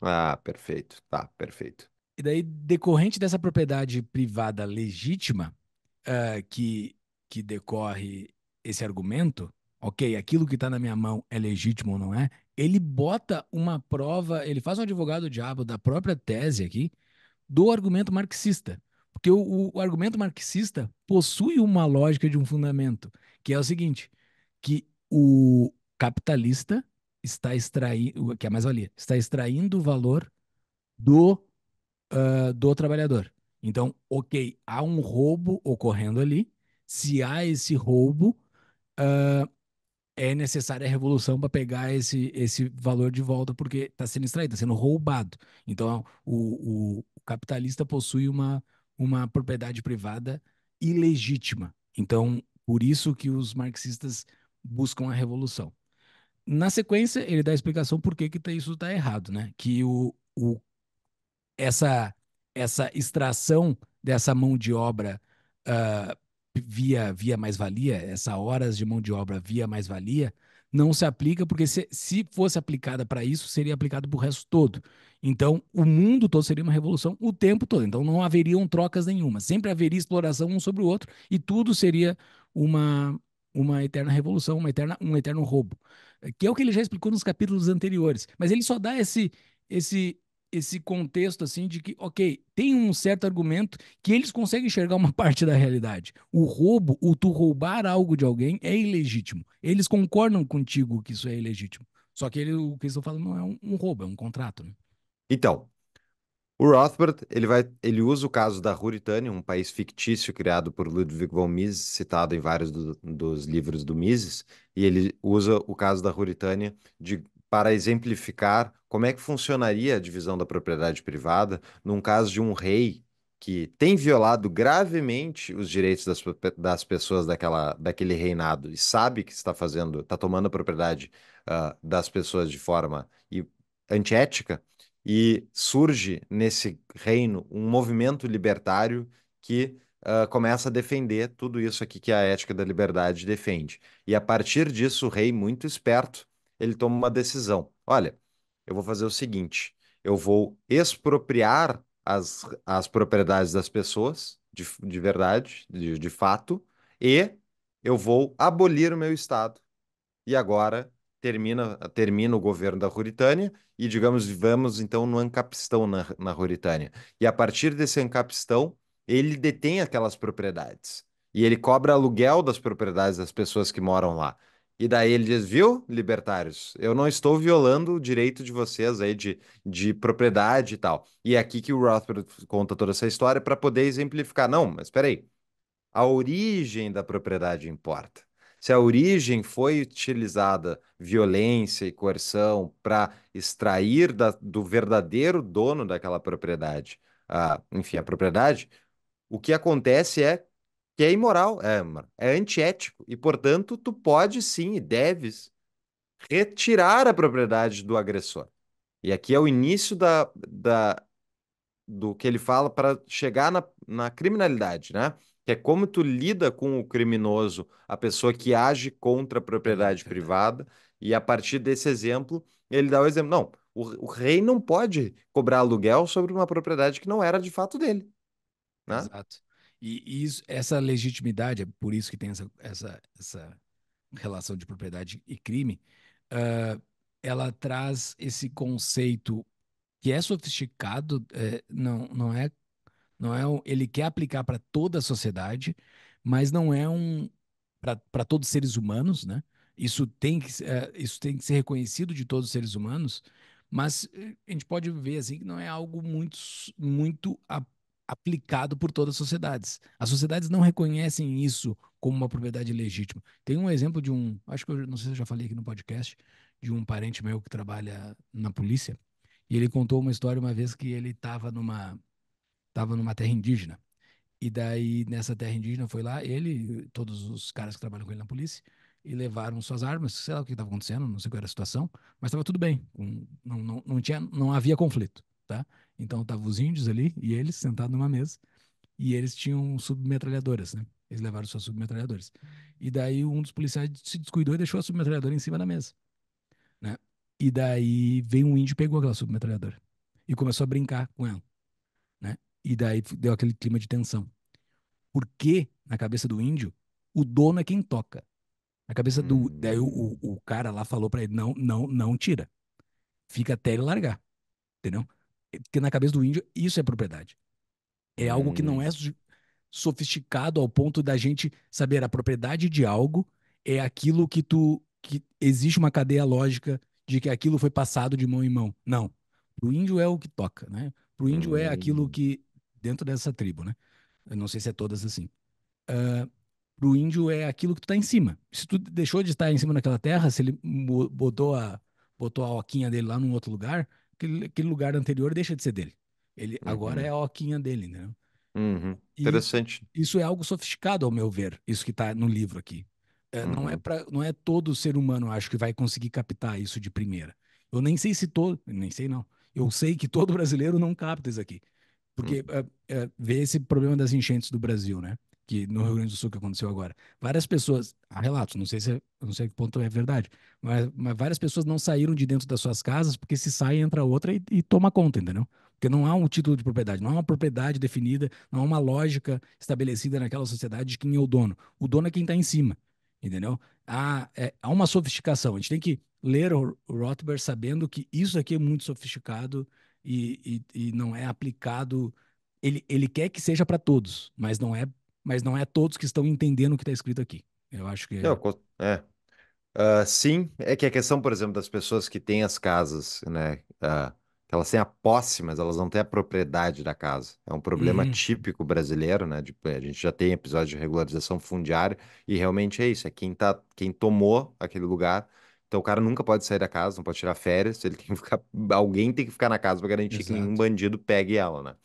Ah, perfeito. Tá, perfeito. E daí, decorrente dessa propriedade privada legítima, que decorre esse argumento, ok, aquilo que está na minha mão é legítimo ou não é, ele bota uma prova, ele faz um advogado-diabo da própria tese aqui, do argumento marxista. Porque o argumento marxista possui uma lógica de um fundamento, que é o seguinte, que o capitalista está extraindo, que é a mais-valia, está extraindo o valor do trabalhador. Então, ok, há um roubo ocorrendo ali, se há esse roubo, é necessária a revolução para pegar esse valor de volta, porque está sendo extraído, está sendo roubado. Então, o capitalista possui uma propriedade privada ilegítima. Então, por isso que os marxistas buscam a revolução. Na sequência, ele dá a explicação por que isso está errado, né? Que essa extração dessa mão de obra via mais-valia, essa horas de mão de obra via mais-valia, não se aplica, porque se fosse aplicada para isso, seria aplicado para o resto todo. Então, o mundo todo seria uma revolução o tempo todo. Então, não haveriam trocas nenhuma. Sempre haveria exploração um sobre o outro e tudo seria uma eterna revolução, um eterno roubo. Que é o que ele já explicou nos capítulos anteriores. Mas ele só dá esse contexto assim de que, ok, tem um certo argumento que eles conseguem enxergar uma parte da realidade. O roubo, o tu roubar algo de alguém é ilegítimo. Eles concordam contigo que isso é ilegítimo. Só que o que eles estão falando não é um roubo, é um contrato, né? Então, o Rothbard, ele usa o caso da Ruritânia, um país fictício criado por Ludwig von Mises, citado em vários dos livros do Mises, e ele usa o caso da Ruritânia para exemplificar como é que funcionaria a divisão da propriedade privada num caso de um rei que tem violado gravemente os direitos das pessoas daquele reinado e sabe que está tomando a propriedade das pessoas de forma antiética, e surge nesse reino um movimento libertário que começa a defender tudo isso aqui que a ética da liberdade defende. E a partir disso, o rei, muito esperto, ele toma uma decisão. Olha, eu vou fazer o seguinte, eu vou expropriar as propriedades das pessoas, de verdade, de fato, e eu vou abolir o meu Estado. E agora termina o governo da Ruritânia e, digamos, vivamos então no ancapistão na Ruritânia. E a partir desse ancapistão, ele detém aquelas propriedades e ele cobra aluguel das propriedades das pessoas que moram lá. E daí ele diz, viu, libertários, eu não estou violando o direito de vocês aí de propriedade e tal. E é aqui que o Rothbard conta toda essa história para poder exemplificar. Não, mas espera aí, a origem da propriedade importa. se a origem foi utilizada violência e coerção para extrair do verdadeiro dono daquela propriedade, enfim, a propriedade, o que acontece é que é imoral, é antiético, e, portanto, tu pode sim e deves retirar a propriedade do agressor. E aqui é o início do que ele fala para chegar na criminalidade, né? Que é como tu lida com o criminoso, a pessoa que age contra a propriedade privada, e a partir desse exemplo, ele dá o exemplo, não, o rei não pode cobrar aluguel sobre uma propriedade que não era de fato dele, né? Exato. E isso, essa legitimidade, é por isso que tem essa relação de propriedade e crime, ela traz esse conceito que é sofisticado, ele quer aplicar para toda a sociedade, mas não é para todos os seres humanos, né? Isso tem que ser reconhecido de todos os seres humanos, mas a gente pode ver assim que não é algo muito, muito aplicado por todas as sociedades. As sociedades não reconhecem isso como uma propriedade legítima. Tem um exemplo de acho que eu não sei se eu já falei aqui no podcast, de um parente meu que trabalha na polícia, e ele contou uma história uma vez que ele estava numa terra indígena, e daí nessa terra indígena foi lá, ele, todos os caras que trabalham com ele na polícia, e levaram suas armas, sei lá o que estava acontecendo, não sei qual era a situação, mas estava tudo bem, não havia conflito, tá? Então estavam os índios ali e eles sentados numa mesa, e eles tinham submetralhadoras, né? Eles levaram suas submetralhadoras. E daí um dos policiais se descuidou e deixou a submetralhadora em cima da mesa, né? E daí veio um índio, pegou aquela submetralhadora e começou a brincar com ela, né? E daí deu aquele clima de tensão. Porque na cabeça do índio, o dono é quem toca. Na cabeça do... Daí o cara lá falou pra ele, não tira. Fica até ele largar, entendeu? Porque na cabeça do índio, isso é propriedade. É algo que não é sofisticado ao ponto da gente saber a propriedade de algo, é aquilo que que existe uma cadeia lógica de que aquilo foi passado de mão em mão. Não. Pro índio é o que toca, né? Pro índio é aquilo que... Dentro dessa tribo, né? Eu não sei se é todas assim. Pro índio é aquilo que tu tá em cima. Se tu deixou de estar em cima daquela terra, se ele botou a oquinha dele lá num outro lugar, aquele lugar anterior deixa de ser dele. Ele agora é a oquinha dele, né? Interessante. Isso é algo sofisticado, ao meu ver, isso que tá no livro aqui. Não é todo ser humano, acho, que vai conseguir captar isso de primeira. Eu nem sei se todo... Nem sei, não. Eu sei que todo brasileiro não capta isso aqui. Porque vê esse problema das enchentes do Brasil, né? Que no Rio Grande do Sul que aconteceu agora. Várias pessoas... Há relatos, não sei que ponto é verdade, mas várias pessoas não saíram de dentro das suas casas porque se sai, entra outra e toma conta, entendeu? Porque não há um título de propriedade, não há uma propriedade definida, não há uma lógica estabelecida naquela sociedade de quem é o dono. O dono é quem está em cima, entendeu? Há uma sofisticação. A gente tem que ler o Rothbard sabendo que isso aqui é muito sofisticado e não é aplicado. Ele quer que seja para todos, mas não é todos que estão entendendo o que está escrito aqui. Eu acho que... Sim, é que a questão, por exemplo, das pessoas que têm as casas, né? Elas têm a posse, mas elas não têm a propriedade da casa. É um problema típico brasileiro, né? A gente já tem episódio de regularização fundiária, e realmente é isso, é quem tomou aquele lugar. Então o cara nunca pode sair da casa, não pode tirar férias, alguém tem que ficar na casa para garantir que nenhum bandido pegue ela, né?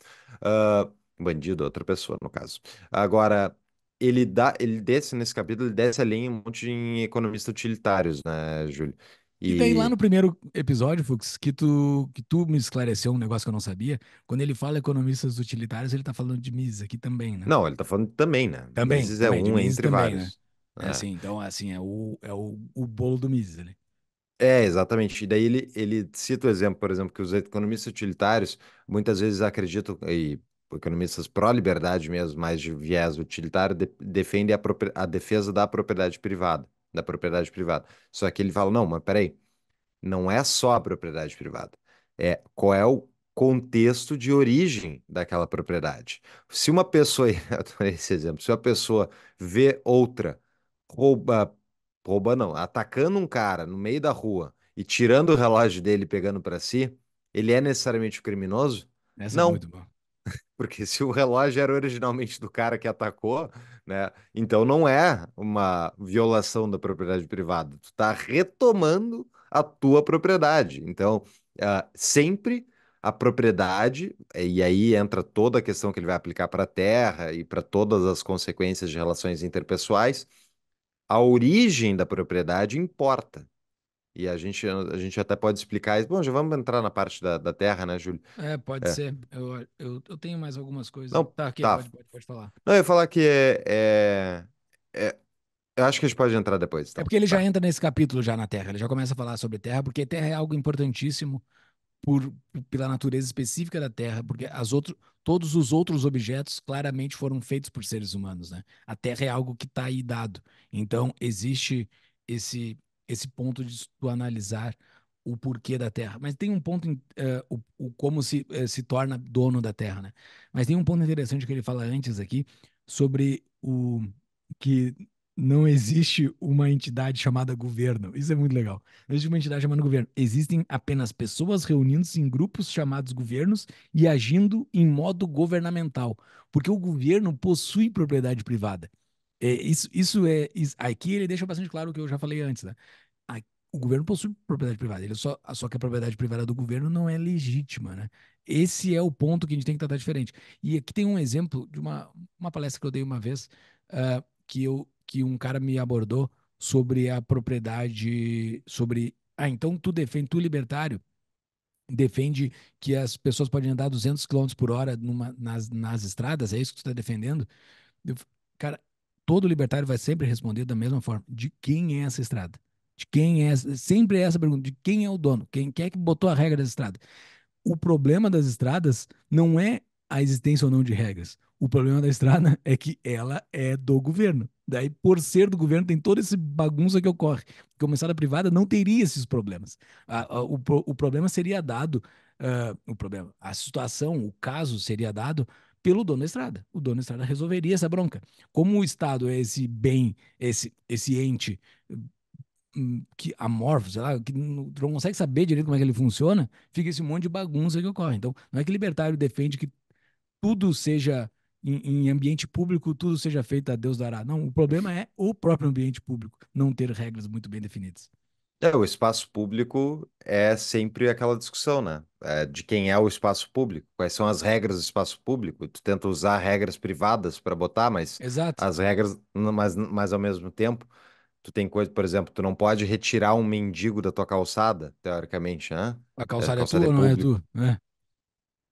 Bandido, outra pessoa, no caso. Agora, nesse capítulo, ele desce além um monte de economistas utilitários, né, Júlio? E tem lá no primeiro episódio, Fux, que tu me esclareceu um negócio que eu não sabia. Quando ele fala economistas utilitários, ele tá falando de Mises aqui também, né? Não, ele tá falando também, né? Mises é um entre vários. Né? É. Assim, é o bolo do Mises, né? Exatamente. E daí ele cita o exemplo, por exemplo, que os economistas utilitários muitas vezes acreditam, e economistas pró-liberdade mesmo, mais de viés utilitário, defendem a defesa da propriedade privada. Só que ele fala, não, mas peraí, não é só a propriedade privada, qual é o contexto de origem daquela propriedade. Se uma pessoa, esse exemplo, se uma pessoa vê outra atacando um cara no meio da rua e tirando o relógio dele e pegando para si, ele é necessariamente criminoso? Não. É muito bom. Porque se o relógio era originalmente do cara que atacou, né? Então não é uma violação da propriedade privada, tu está retomando a tua propriedade. Então, sempre a propriedade, e aí entra toda a questão que ele vai aplicar para a terra e para todas as consequências de relações interpessoais, a origem da propriedade importa. E a gente até pode explicar isso. Bom, já vamos entrar na parte da terra, né, Júlio? É, pode ser. Eu tenho mais algumas coisas. Não, tá, aqui, tá. Pode falar. Não, eu ia falar que eu acho que a gente pode entrar depois. Então. É porque ele já entra nesse capítulo já na terra. Ele já começa a falar sobre terra, porque terra é algo importantíssimo pela natureza específica da terra, porque todos os outros objetos claramente foram feitos por seres humanos, né? A terra é algo que está aí dado. Então, existe esse ponto de tu analisar o porquê da Terra. Mas tem um ponto, como se torna dono da Terra, né? Mas tem um ponto interessante que ele fala antes aqui, sobre o que não existe uma entidade chamada governo. Isso é muito legal. Não existe uma entidade chamada governo. Existem apenas pessoas reunindo-se em grupos chamados governos e agindo em modo governamental, porque o governo possui propriedade privada. Aqui ele deixa bastante claro o que eu já falei antes, né? O governo possui propriedade privada, só que a propriedade privada do governo não é legítima, né? Esse é o ponto que a gente tem que tratar diferente. E aqui tem um exemplo de uma palestra que eu dei uma vez, que um cara me abordou sobre a propriedade, sobre... Ah, então tu libertário, defende que as pessoas podem andar 200 km por hora nas estradas, é isso que tu tá defendendo? Cara... Todo libertário vai sempre responder da mesma forma. De quem é essa estrada? De quem é essa? Sempre é essa pergunta. De quem é o dono? Quem é que botou a regra da estrada? O problema das estradas não é a existência ou não de regras. O problema da estrada é que ela é do governo. Daí, por ser do governo, tem toda essa bagunça que ocorre. Porque uma estrada privada não teria esses problemas. O problema seria dado... a situação, o caso seria dado... pelo dono da estrada. O dono da estrada resolveria essa bronca. Como o Estado é esse bem, esse ente que amorfo, sei lá, que não consegue saber direito como é que ele funciona, fica esse monte de bagunça que ocorre. Então, não é que libertário defende que tudo seja em ambiente público, tudo seja feito a Deus dará. Não, o problema é o próprio ambiente público não ter regras muito bem definidas. O espaço público é sempre aquela discussão, né? De quem é o espaço público, quais são as regras do espaço público. Tu tenta usar regras privadas para botar, mas Exato. As regras, mas ao mesmo tempo, tu tem coisa, por exemplo, tu não pode retirar um mendigo da tua calçada, teoricamente, né? A calçada é tua ou não é tua, né?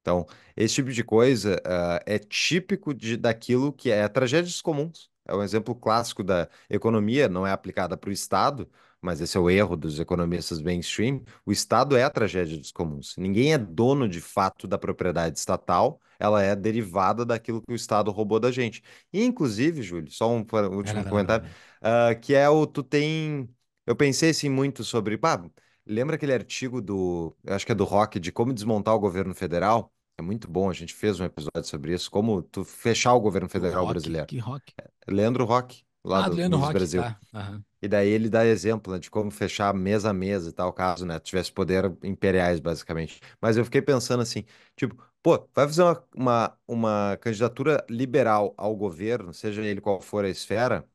Então, esse tipo de coisa é típico daquilo que é tragédias comuns. É um exemplo clássico da economia, não é aplicada para o Estado, mas esse é o erro dos economistas mainstream, o Estado é a tragédia dos comuns. Ninguém é dono, de fato, da propriedade estatal, ela é derivada daquilo que o Estado roubou da gente. E, inclusive, Júlio, só um último comentário, que é o tu tem... Eu pensei, assim, muito sobre... lembra aquele artigo do... Acho que é do Rock, de como desmontar o governo federal? É muito bom, a gente fez um episódio sobre isso, como tu fechar o governo federal brasileiro. Que Rock? Leandro Rock, lá do Leandro Rock, Brasil. Tá. Uhum. E daí ele dá exemplo, né, de como fechar mesa a mesa e tal, caso, né, tivesse poder imperiais, basicamente. Mas eu fiquei pensando assim, tipo, vai fazer uma candidatura liberal ao governo, seja ele qual for a esfera,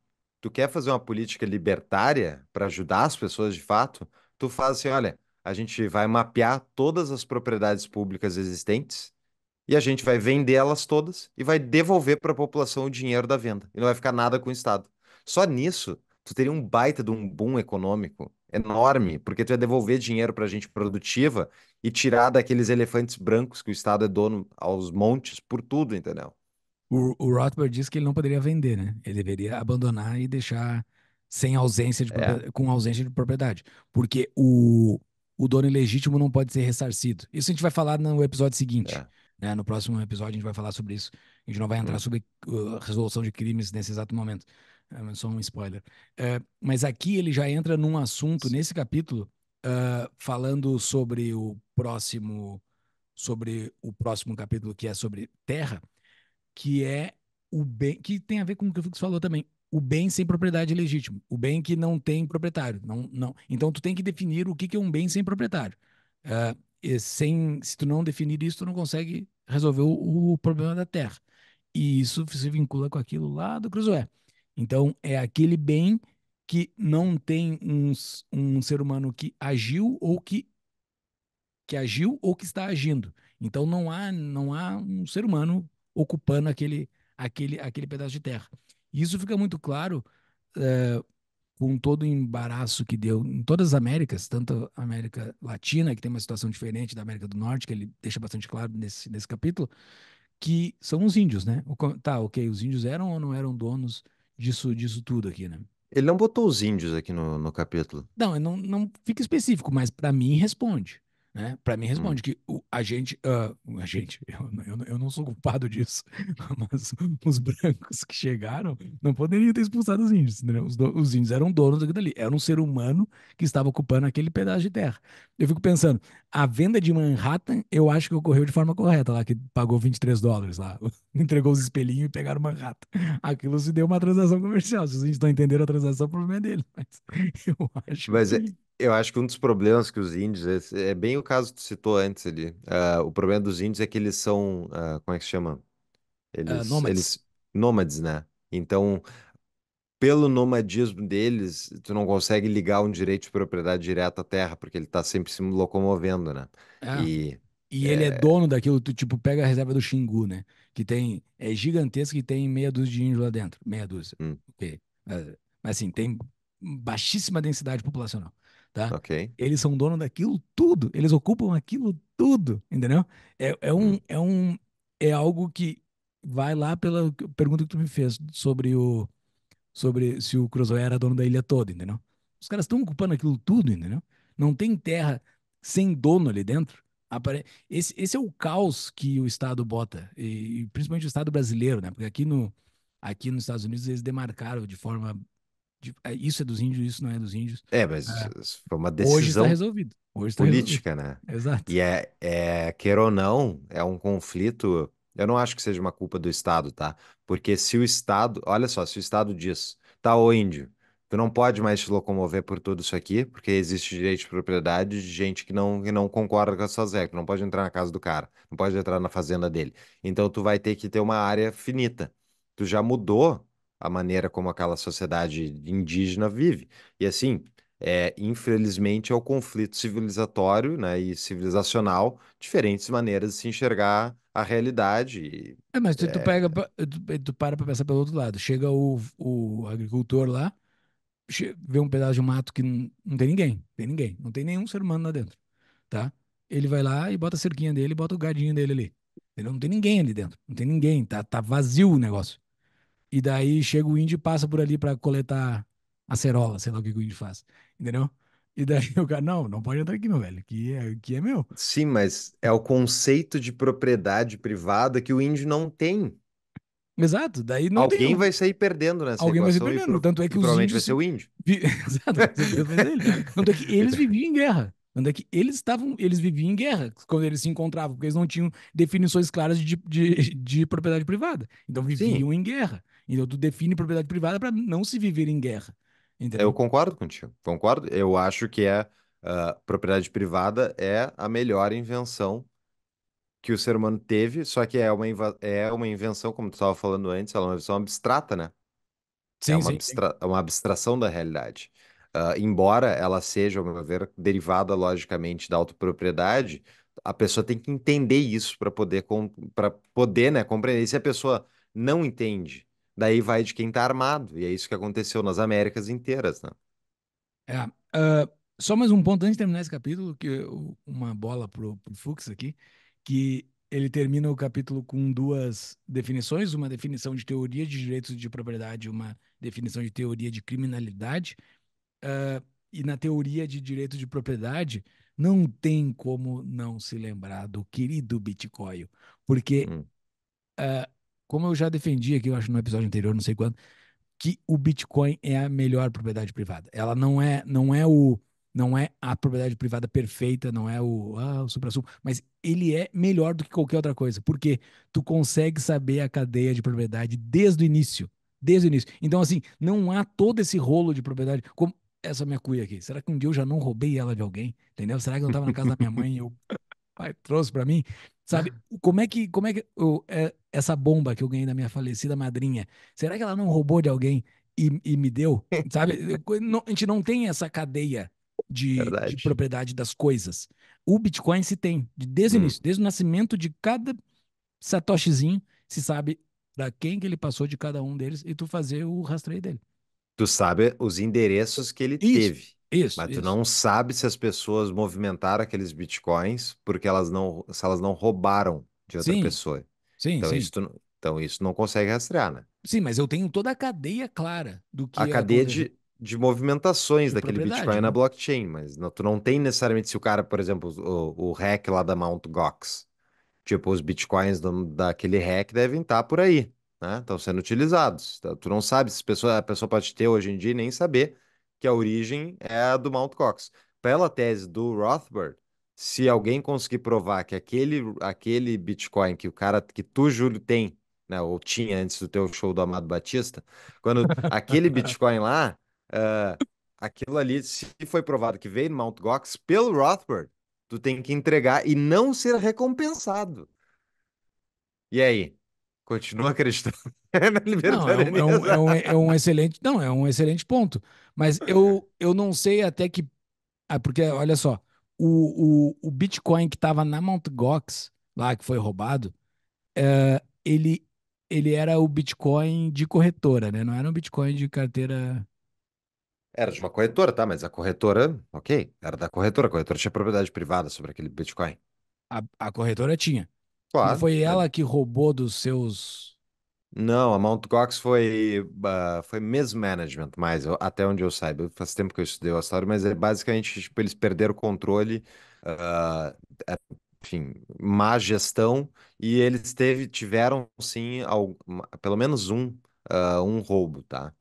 tu quer fazer uma política libertária para ajudar as pessoas de fato, tu faz assim, olha, a gente vai mapear todas as propriedades públicas existentes e a gente vai vender elas todas e vai devolver para a população o dinheiro da venda. E não vai ficar nada com o Estado. Só nisso... tu teria um baita de um boom econômico enorme, porque tu ia devolver dinheiro pra gente produtiva e tirar daqueles elefantes brancos que o Estado é dono aos montes por tudo, entendeu? O Rothbard disse que ele não poderia vender, né? Ele deveria abandonar e deixar com ausência de propriedade, porque o dono ilegítimo não pode ser ressarcido. Isso a gente vai falar no episódio seguinte, né? No próximo episódio a gente vai falar sobre isso. A gente não vai entrar sobre resolução de crimes nesse exato momento. Só um spoiler. Mas aqui ele já entra num assunto, nesse capítulo, falando sobre o próximo capítulo, que é sobre terra, que é o bem, que tem a ver com o que o Fux falou também, o bem sem propriedade legítimo, o bem que não tem proprietário. Não. Então, tu tem que definir o que é um bem sem proprietário. Se tu não definir isso, tu não consegue resolver o problema da terra. E isso se vincula com aquilo lá do Crusoé. Então, é aquele bem que não tem um ser humano que agiu ou que está agindo. Então, não há um ser humano ocupando aquele pedaço de terra. E isso fica muito claro com todo o embaraço que deu em todas as Américas, tanto a América Latina, que tem uma situação diferente da América do Norte, que ele deixa bastante claro nesse capítulo, que são os índios, né? Tá, ok, os índios eram ou não eram donos disso tudo aqui, né? Ele não botou os índios aqui no capítulo. Não, não fica específico, mas para mim responde, né? Para mim responde que eu não sou culpado disso, mas os brancos que chegaram não poderiam ter expulsado os índios, né? Os índios eram donos daquilo ali, era um ser humano que estava ocupando aquele pedaço de terra. Eu fico pensando, a venda de Manhattan, eu acho que ocorreu de forma correta lá, que pagou 23 dólares lá, entregou os espelhinhos e pegaram Manhattan. Aquilo se deu uma transação comercial, se os índios não entenderam a transação, o problema é deles, mas eu acho Eu acho que um dos problemas que os índios... É bem o caso que tu citou antes ali. O problema dos índios é que eles são... como é que se chama? Nômades, né? Então, pelo nomadismo deles, tu não consegue ligar um direito de propriedade direto à terra, porque ele tá sempre se locomovendo, né? E ele é dono daquilo, tu tipo pega a reserva do Xingu, né? Que tem... É gigantesco e tem meia dúzia de índios lá dentro. Meia dúzia. Ok. Mas assim, tem baixíssima densidade populacional. Tá? Okay. Eles são dono daquilo tudo, eles ocupam aquilo tudo, entendeu? É algo que vai lá pela pergunta que tu me fez sobre se o Crusoé era dono da ilha toda, entendeu? Os caras estão ocupando aquilo tudo, entendeu? Não tem terra sem dono ali dentro. Esse é o caos que o Estado bota, e principalmente o Estado brasileiro, né? Porque aqui nos Estados Unidos eles demarcaram de forma... Isso é dos índios, isso não é dos índios. Mas foi uma decisão hoje está resolvido. Política, resolvido. Né? Exato. E queira ou não, é um conflito. Eu não acho que seja uma culpa do Estado, tá? Porque se o Estado, olha só, se o Estado diz, tá, ô índio, tu não pode mais te locomover por tudo isso aqui, porque existe direito de propriedade de gente que não concorda com as suas regras. Não pode entrar na casa do cara, não pode entrar na fazenda dele. Então tu vai ter que ter uma área finita. Tu já mudou a maneira como aquela sociedade indígena vive. E assim, infelizmente, é o conflito civilizatório, né, e civilizacional, diferentes maneiras de se enxergar a realidade. Mas tu para pra pensar pelo outro lado. Chega o agricultor lá, vê um pedaço de mato que não tem ninguém, não tem nenhum ser humano lá dentro, tá? Ele vai lá e bota a cerquinha dele, bota o gadinho dele ali. Entendeu? Não tem ninguém ali dentro, não tem ninguém, tá vazio o negócio. E daí chega o índio e passa por ali para coletar acerola, sei lá o que o índio faz, entendeu? E daí o cara, não pode entrar aqui, meu velho, que é meu. Sim, mas é o conceito de propriedade privada que o índio não tem. Exato, daí não tem. Alguém vai sair perdendo nessa Alguém equação. Vai sair perdendo, tanto é que os índios... Provavelmente vai ser o índio. Exato, vai ser ele. Tanto é que eles viviam em guerra. Onde é que eles viviam em guerra quando eles se encontravam, porque eles não tinham definições claras de propriedade privada. Então viviam Sim. em guerra. Então tu define propriedade privada para não se viver em guerra. Entendeu? Eu concordo contigo. Concordo. Eu acho que propriedade privada é a melhor invenção que o ser humano teve, só que é uma invenção, como tu estava falando antes, ela é uma invenção abstrata, né? Sim, uma abstração da realidade. Embora ela seja, ao meu ver, derivada logicamente da autopropriedade, a pessoa tem que entender isso para poder, né, compreender. Se a pessoa não entende, daí vai de quem está armado. E é isso que aconteceu nas Américas inteiras, né? Só mais um ponto antes de terminar esse capítulo, que uma bola pro Fuchs aqui, que ele termina o capítulo com duas definições, uma definição de teoria de direitos de propriedade, uma definição de teoria de criminalidade. E na teoria de direito de propriedade, não tem como não se lembrar do querido Bitcoin, porque, como eu já defendi aqui, eu acho no episódio anterior, não sei quando, que o Bitcoin é a melhor propriedade privada. Ela não é a propriedade privada perfeita, não é o supra-sumo, mas ele é melhor do que qualquer outra coisa, porque tu consegue saber a cadeia de propriedade desde o início. Então, assim, não há todo esse rolo de propriedade, como essa minha cuia aqui. Será que um dia eu já não roubei ela de alguém? Entendeu? Será que eu estava na casa da minha mãe e o pai trouxe para mim? Sabe? Como é que essa bomba que eu ganhei da minha falecida madrinha, será que ela não roubou de alguém e me deu? Sabe? A gente não tem essa cadeia de propriedade das coisas. O Bitcoin se tem, desde o início, desde o nascimento de cada satoshizinho, se sabe da quem que ele passou de cada um deles e tu fazer o rastreio dele. Tu sabe os endereços que ele teve. Isso, mas tu não sabe se as pessoas movimentaram aqueles bitcoins porque se elas não roubaram de outra pessoa. Sim, então, sim. Então isso não consegue rastrear, né? Sim, mas eu tenho toda a cadeia clara do que... A cadeia de movimentações daquele bitcoin, né? Na blockchain, mas tu não tem necessariamente se o cara, por exemplo, o hack lá da Mt. Gox, tipo, os bitcoins daquele hack devem estar por aí, né? Estão sendo utilizados. Então, tu não sabe se a pessoa pode ter hoje em dia e nem saber que a origem é a do Mt. Gox. Pela tese do Rothbard, se alguém conseguir provar que aquele Bitcoin que o cara, que tu, Júlio, tem, né, ou tinha antes do teu show do Amado Batista, quando aquele Bitcoin lá, aquilo ali, se foi provado que veio no Mt. Gox, pelo Rothbard, tu tem que entregar e não ser recompensado. E aí? Continua acreditando na liberdade. É um excelente ponto. Mas eu não sei até que... Ah, porque, olha só, o Bitcoin que estava na Mt. Gox, lá que foi roubado, ele era o Bitcoin de corretora, né? Não era um Bitcoin de carteira... Era de uma corretora, tá? Mas a corretora, ok, era da corretora. A corretora tinha propriedade privada sobre aquele Bitcoin. A corretora tinha. Claro. Foi ela que roubou dos seus... Não, a Mt. Gox foi mismanagement, mas até onde eu saiba. Faz tempo que eu estudei o história, mas é basicamente tipo, eles perderam o controle, enfim, má gestão, e eles tiveram, sim, pelo menos um roubo, tá?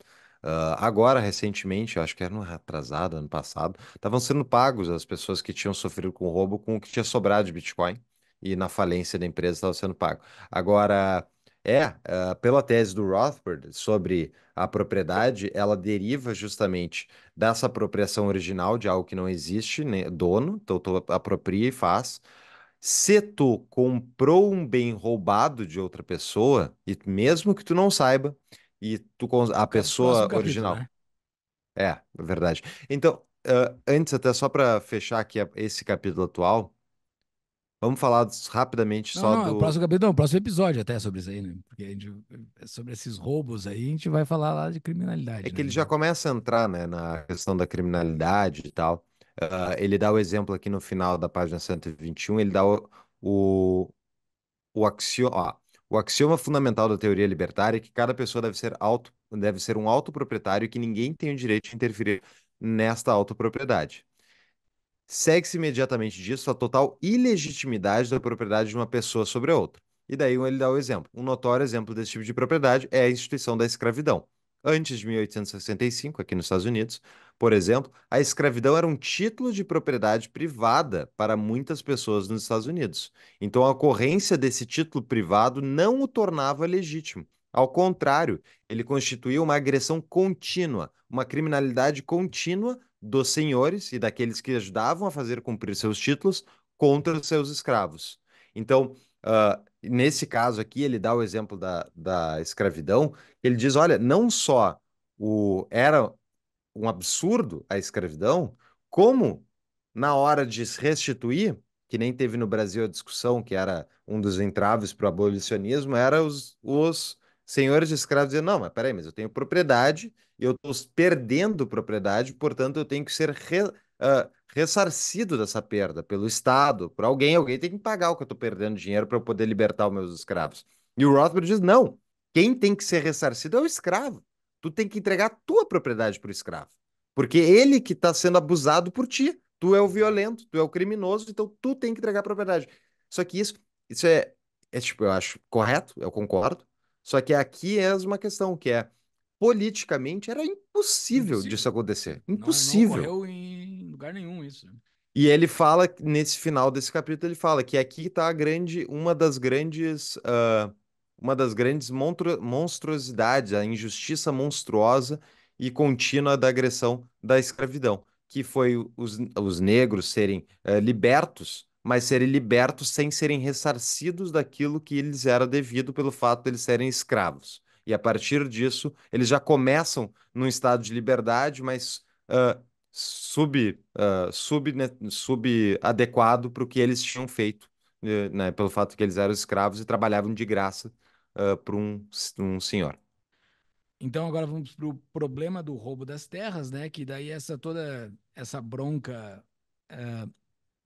Agora, recentemente, eu acho que era atrasado, ano passado, estavam sendo pagos as pessoas que tinham sofrido com o roubo com o que tinha sobrado de Bitcoin. E na falência da empresa estava sendo pago. Agora, pela tese do Rothbard sobre a propriedade, ela deriva justamente dessa apropriação original de algo que não existe, né, dono, então tu apropria e faz. Se tu comprou um bem roubado de outra pessoa, e mesmo que tu não saiba, e tu a pessoa original... Capítulo, né? É verdade. Então, antes, até só para fechar aqui esse capítulo atual... Vamos falar rapidamente do... o próximo episódio até sobre isso aí, né? Porque sobre esses roubos aí, a gente vai falar lá de criminalidade. É que ele já começa a entrar, né, na questão da criminalidade e tal. Ele dá o exemplo aqui no final da página 121, ele dá o axioma fundamental da teoria libertária é que cada pessoa deve ser um autoproprietário e que ninguém tem o direito de interferir nesta autopropriedade. Segue-se imediatamente disso a total ilegitimidade da propriedade de uma pessoa sobre a outra. E daí ele dá o exemplo. Um notório exemplo desse tipo de propriedade é a instituição da escravidão. Antes de 1865, aqui nos Estados Unidos, por exemplo, a escravidão era um título de propriedade privada para muitas pessoas nos Estados Unidos. Então a ocorrência desse título privado não o tornava legítimo. Ao contrário, ele constituía uma agressão contínua, uma criminalidade contínua dos senhores e daqueles que ajudavam a fazer cumprir seus títulos contra os seus escravos. Então, nesse caso aqui, ele dá o exemplo da escravidão. Ele diz, olha, não só era um absurdo a escravidão, como na hora de se restituir, que nem teve no Brasil a discussão, que era um dos entraves para o abolicionismo, era os senhores de escravos dizendo, não, mas peraí, mas eu tenho propriedade, eu estou perdendo propriedade, portanto eu tenho que ser ressarcido dessa perda pelo Estado, por alguém tem que pagar o que eu estou perdendo dinheiro para eu poder libertar os meus escravos. E o Rothbard diz, não, quem tem que ser ressarcido é o escravo, tu tem que entregar a tua propriedade para o escravo, porque ele que está sendo abusado por ti, tu é o violento, tu é o criminoso, então tu tem que entregar a propriedade. Só que isso é tipo, eu acho correto, eu concordo. Só que aqui é uma questão que politicamente era impossível disso acontecer. Impossível. Não ocorreu em lugar nenhum isso. E ele fala, nesse final desse capítulo, ele fala que aqui está uma das grandes monstruosidades, a injustiça monstruosa e contínua da agressão da escravidão, que foi os negros serem libertos mas serem libertos sem serem ressarcidos daquilo que lhes era devido pelo fato de eles serem escravos. E a partir disso, eles já começam num estado de liberdade, mas subadequado para o que eles tinham feito, né, pelo fato que eles eram escravos e trabalhavam de graça para um senhor. Então agora vamos para o problema do roubo das terras, né? Que daí toda essa bronca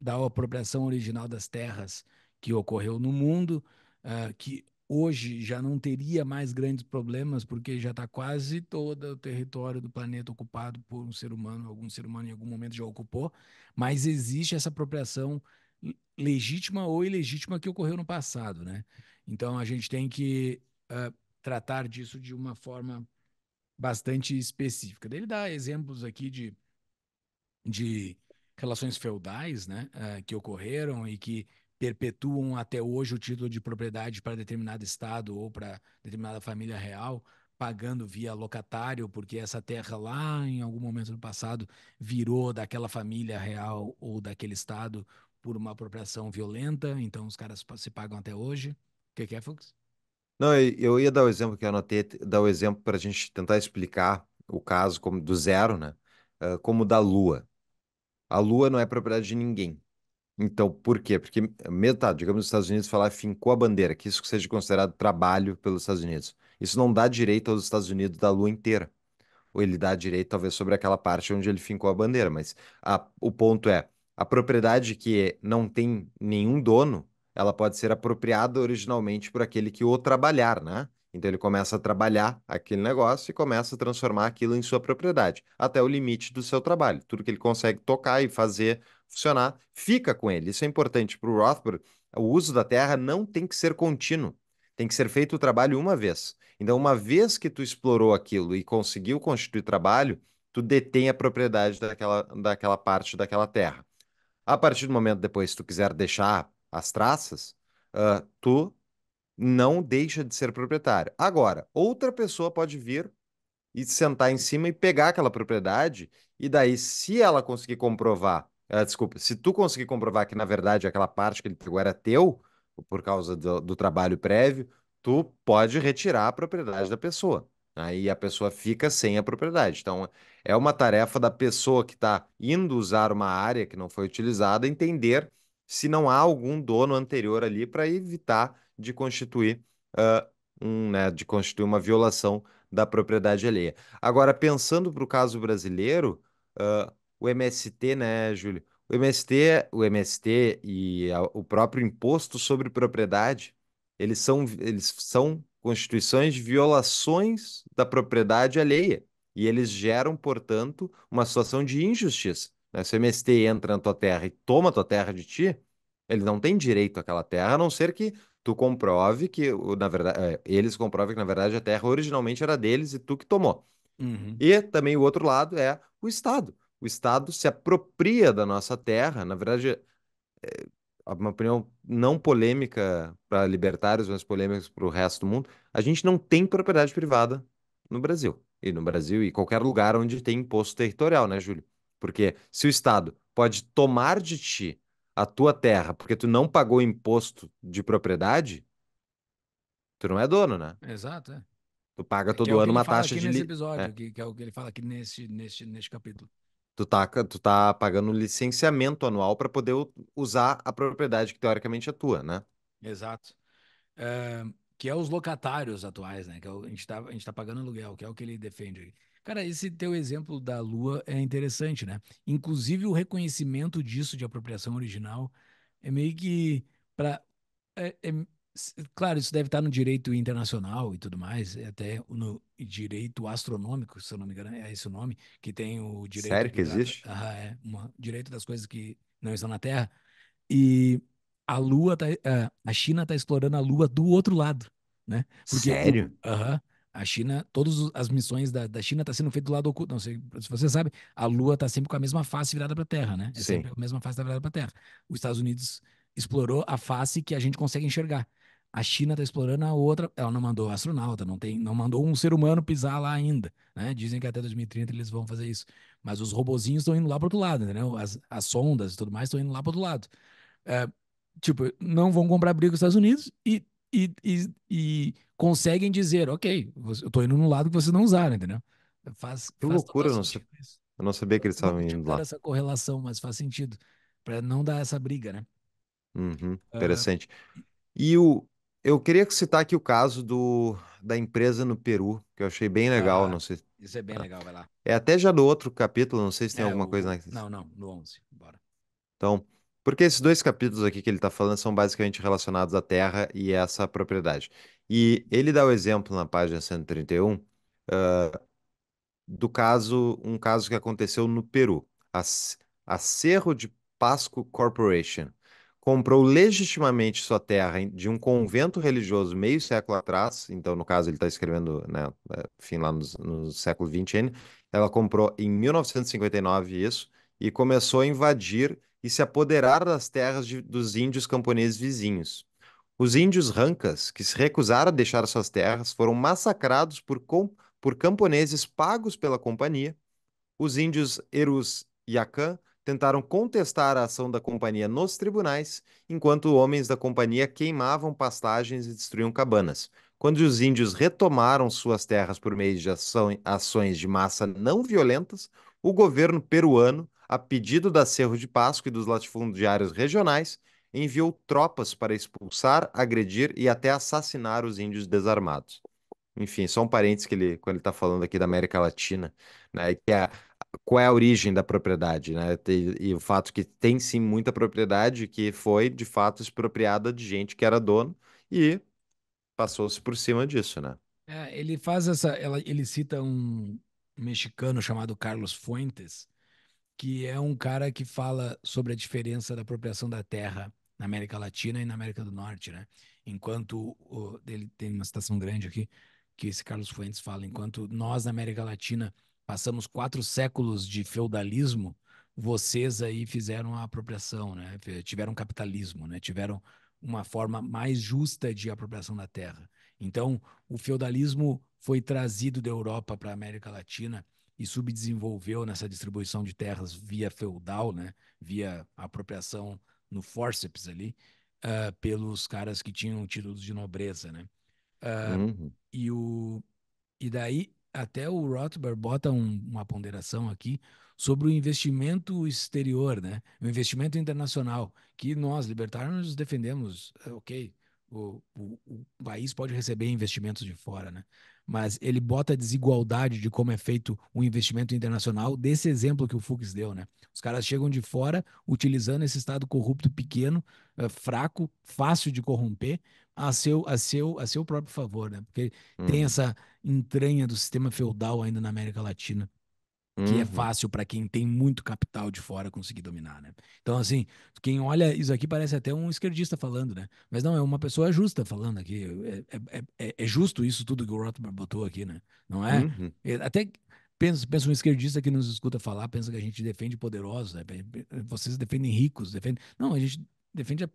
da apropriação original das terras que ocorreu no mundo, que hoje já não teria mais grandes problemas, porque já está quase todo o território do planeta ocupado por um ser humano, algum ser humano em algum momento já ocupou, mas existe essa apropriação legítima ou ilegítima que ocorreu no passado, né? Então a gente tem que tratar disso de uma forma bastante específica. Ele dá exemplos aqui de relações feudais, né, que ocorreram e que perpetuam até hoje o título de propriedade para determinado estado ou para determinada família real, pagando via locatário, porque essa terra lá em algum momento do passado virou daquela família real ou daquele estado por uma apropriação violenta, então os caras se pagam até hoje. O que é, Fux? Não, eu ia dar o exemplo que eu anotei, dar o exemplo para a gente tentar explicar o caso como do zero, né? Como da Lua. A Lua não é propriedade de ninguém. Então, por quê? Porque metade, digamos, os Estados Unidos falar fincou a bandeira, que isso seja considerado trabalho pelos Estados Unidos. Isso não dá direito aos Estados Unidos da Lua inteira. Ou ele dá direito, talvez, sobre aquela parte onde ele fincou a bandeira. Mas o ponto é, a propriedade que não tem nenhum dono, ela pode ser apropriada originalmente por aquele que o trabalhar, né? Então ele começa a trabalhar aquele negócio e começa a transformar aquilo em sua propriedade, até o limite do seu trabalho. Tudo que ele consegue tocar e fazer funcionar, fica com ele. Isso é importante para o Rothbard. O uso da terra não tem que ser contínuo, tem que ser feito o trabalho uma vez. Então, uma vez que tu explorou aquilo e conseguiu constituir trabalho, tu detém a propriedade daquela parte daquela terra. A partir do momento depois, se tu quiser deixar as traças, tu não deixa de ser proprietário. Agora, outra pessoa pode vir e sentar em cima e pegar aquela propriedade, e daí, se ela conseguir comprovar, desculpa, se tu conseguir comprovar que, na verdade, aquela parte que ele pegou era teu, por causa do trabalho prévio, tu pode retirar a propriedade da pessoa. Aí a pessoa fica sem a propriedade. Então, é uma tarefa da pessoa que está indo usar uma área que não foi utilizada, entender se não há algum dono anterior ali para evitar de constituir uma violação da propriedade alheia. Agora, pensando para o caso brasileiro, o MST, né, Júlio? O MST e o próprio imposto sobre propriedade, eles são constituições de violações da propriedade alheia. E eles geram, portanto, uma situação de injustiça. Né? Se o MST entra na tua terra e toma a tua terra de ti, ele não tem direito àquela terra, a não ser que tu comprove que, na verdade, eles comprovem que, na verdade, a terra originalmente era deles e tu que tomou. Uhum. E também o outro lado é o Estado. O Estado se apropria da nossa terra, na verdade, uma opinião não polêmica para libertários, mas polêmica para o resto do mundo, a gente não tem propriedade privada no Brasil. E no Brasil e qualquer lugar onde tem imposto territorial, né, Júlio? Porque se o Estado pode tomar de ti a tua terra, porque tu não pagou imposto de propriedade, tu não é dono, né? Exato, é. Tu paga todo ano uma taxa de... Que é o que ele fala aqui neste capítulo. Tu tá pagando licenciamento anual para poder usar a propriedade que teoricamente é tua, né? Exato. Que é os locatários atuais, né? Que a gente tá pagando aluguel, que é o que ele defende aqui. Cara, esse teu exemplo da Lua é interessante, né? Inclusive o reconhecimento disso de apropriação original é meio que para... claro, isso deve estar no direito internacional e tudo mais, até no direito astronômico, se eu não me engano, é esse o nome, que tem o direito... Sério que existe? Direito das coisas que não estão na Terra. E a Lua, a China está explorando a Lua do outro lado, né? Porque, sério? A China, todas as missões da China estão sendo feitas do lado oculto. Não sei se você sabe, a Lua está sempre com a mesma face virada para a Terra, né? É sempre a mesma face virada para a Terra. Os Estados Unidos explorou a face que a gente consegue enxergar. A China está explorando a outra. Ela não mandou astronauta, não mandou um ser humano pisar lá ainda, né? Dizem que até 2030 eles vão fazer isso. Mas os robozinhos estão indo lá para o outro lado, entendeu? As sondas e tudo mais estão indo lá para o outro lado. tipo, não vão comprar briga com os Estados Unidos e conseguem dizer, ok, eu tô indo no lado que vocês não usaram, entendeu? Que loucura, eu não sabia que eles estavam indo lá. Essa correlação, mas faz sentido, para não dar essa briga, né? Uhum, interessante. E eu queria citar aqui o caso da empresa no Peru, que eu achei bem legal, não sei... Isso é bem legal, vai lá. É até já no outro capítulo, não sei se tem alguma coisa... Não, no 11, bora. Então, porque esses dois capítulos aqui que ele está falando são basicamente relacionados à terra e essa propriedade. E ele dá o exemplo na página 131 do caso, um caso que aconteceu no Peru. A Cerro de Pasco Corporation comprou legitimamente sua terra de um convento religioso meio século atrás, então no caso ele está escrevendo, né, enfim, lá no século XX ainda. Ela comprou em 1959 isso e começou a invadir e se apoderar das terras dos índios camponeses vizinhos. Os índios rancas, que se recusaram a deixar suas terras, foram massacrados por camponeses pagos pela companhia. Os índios Erus e Acã tentaram contestar a ação da companhia nos tribunais, enquanto homens da companhia queimavam pastagens e destruíam cabanas. Quando os índios retomaram suas terras por meio de ações de massa não violentas, o governo peruano, a pedido da Cerro de Pasco e dos latifundiários regionais, enviou tropas para expulsar, agredir e até assassinar os índios desarmados. Enfim, só um parênteses quando ele está falando aqui da América Latina, né, que é qual é a origem da propriedade, né? E o fato que tem sim muita propriedade que foi de fato expropriada de gente que era dono e passou-se por cima disso, né? É, ele faz ele cita um mexicano chamado Carlos Fuentes, que é um cara que fala sobre a diferença da apropriação da terra na América Latina e na América do Norte, né? Enquanto ele tem uma citação grande aqui que esse Carlos Fuentes fala, enquanto nós na América Latina passamos 4 séculos de feudalismo, vocês aí fizeram a apropriação, né? Tiveram capitalismo, né? Tiveram uma forma mais justa de apropriação da terra. Então, o feudalismo foi trazido da Europa para a América Latina e subdesenvolveu nessa distribuição de terras via feudal, né? Via apropriação no forceps ali, pelos caras que tinham títulos de nobreza, né? E daí... Até o Rothbard bota uma ponderação aqui sobre o investimento exterior, né? O investimento internacional, que nós, libertários, defendemos. Ok, o país pode receber investimentos de fora, né? Mas ele bota a desigualdade de como é feito o investimento internacional desse exemplo que o Fuchs deu, né? Os caras chegam de fora utilizando esse Estado corrupto pequeno, fraco, fácil de corromper, a seu próprio favor, né? Porque tem essa entranha do sistema feudal ainda na América Latina, que é fácil para quem tem muito capital de fora conseguir dominar, né? Então, assim, quem olha isso aqui parece até um esquerdista falando, né? Mas não, é uma pessoa justa falando aqui. É justo isso tudo que o Rothbard botou aqui, né? Não é? Até... Pensa um esquerdista que nos escuta falar, pensa que a gente defende poderosos, né? Vocês defendem ricos, defendem... Não, a gente defende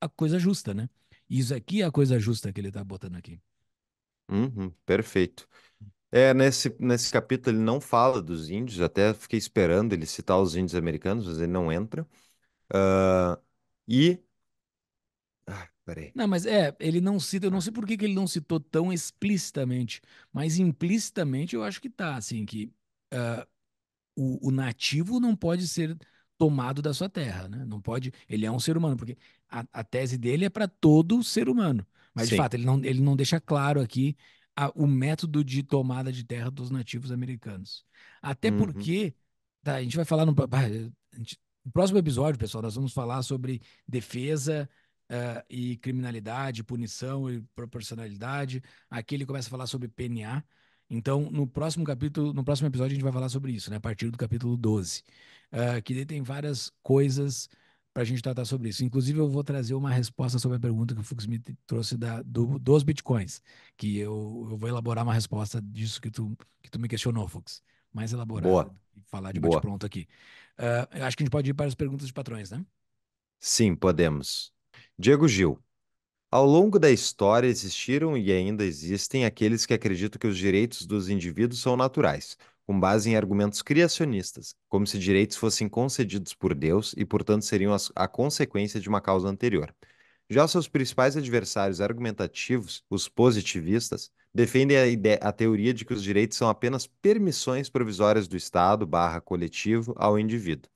a coisa justa, né? Isso aqui é a coisa justa que ele está botando aqui. Perfeito. Nesse capítulo ele não fala dos índios, até fiquei esperando ele citar os índios americanos, mas ele não entra. Peraí. Não, mas ele não cita, eu não sei por que ele não citou tão explicitamente, mas implicitamente eu acho que tá, assim, que o nativo não pode ser tomado da sua terra, né? Não pode, ele é um ser humano, porque a tese dele é para todo ser humano, mas sim, de fato ele não deixa claro aqui o método de tomada de terra dos nativos americanos. Até porque, tá, a gente vai falar no próximo episódio, pessoal, nós vamos falar sobre defesa, e criminalidade, punição e proporcionalidade. Aqui ele começa a falar sobre PNA. Então, no próximo episódio, a gente vai falar sobre isso, né? A partir do capítulo 12, que tem várias coisas para a gente tratar sobre isso. Inclusive, eu vou trazer uma resposta sobre a pergunta que o Fuchs me trouxe dos bitcoins, que eu vou elaborar uma resposta disso que tu me questionou, Fuchs. Mais elaborada. Boa. E falar de bate-pronto aqui. Eu acho que a gente pode ir para as perguntas de patrões, né? Sim, podemos. Diego Gil, ao longo da história existiram e ainda existem aqueles que acreditam que os direitos dos indivíduos são naturais, com base em argumentos criacionistas, como se direitos fossem concedidos por Deus e, portanto, seriam a consequência de uma causa anterior. Já seus principais adversários argumentativos, os positivistas, defendem a teoria de que os direitos são apenas permissões provisórias do Estado / coletivo ao indivíduo.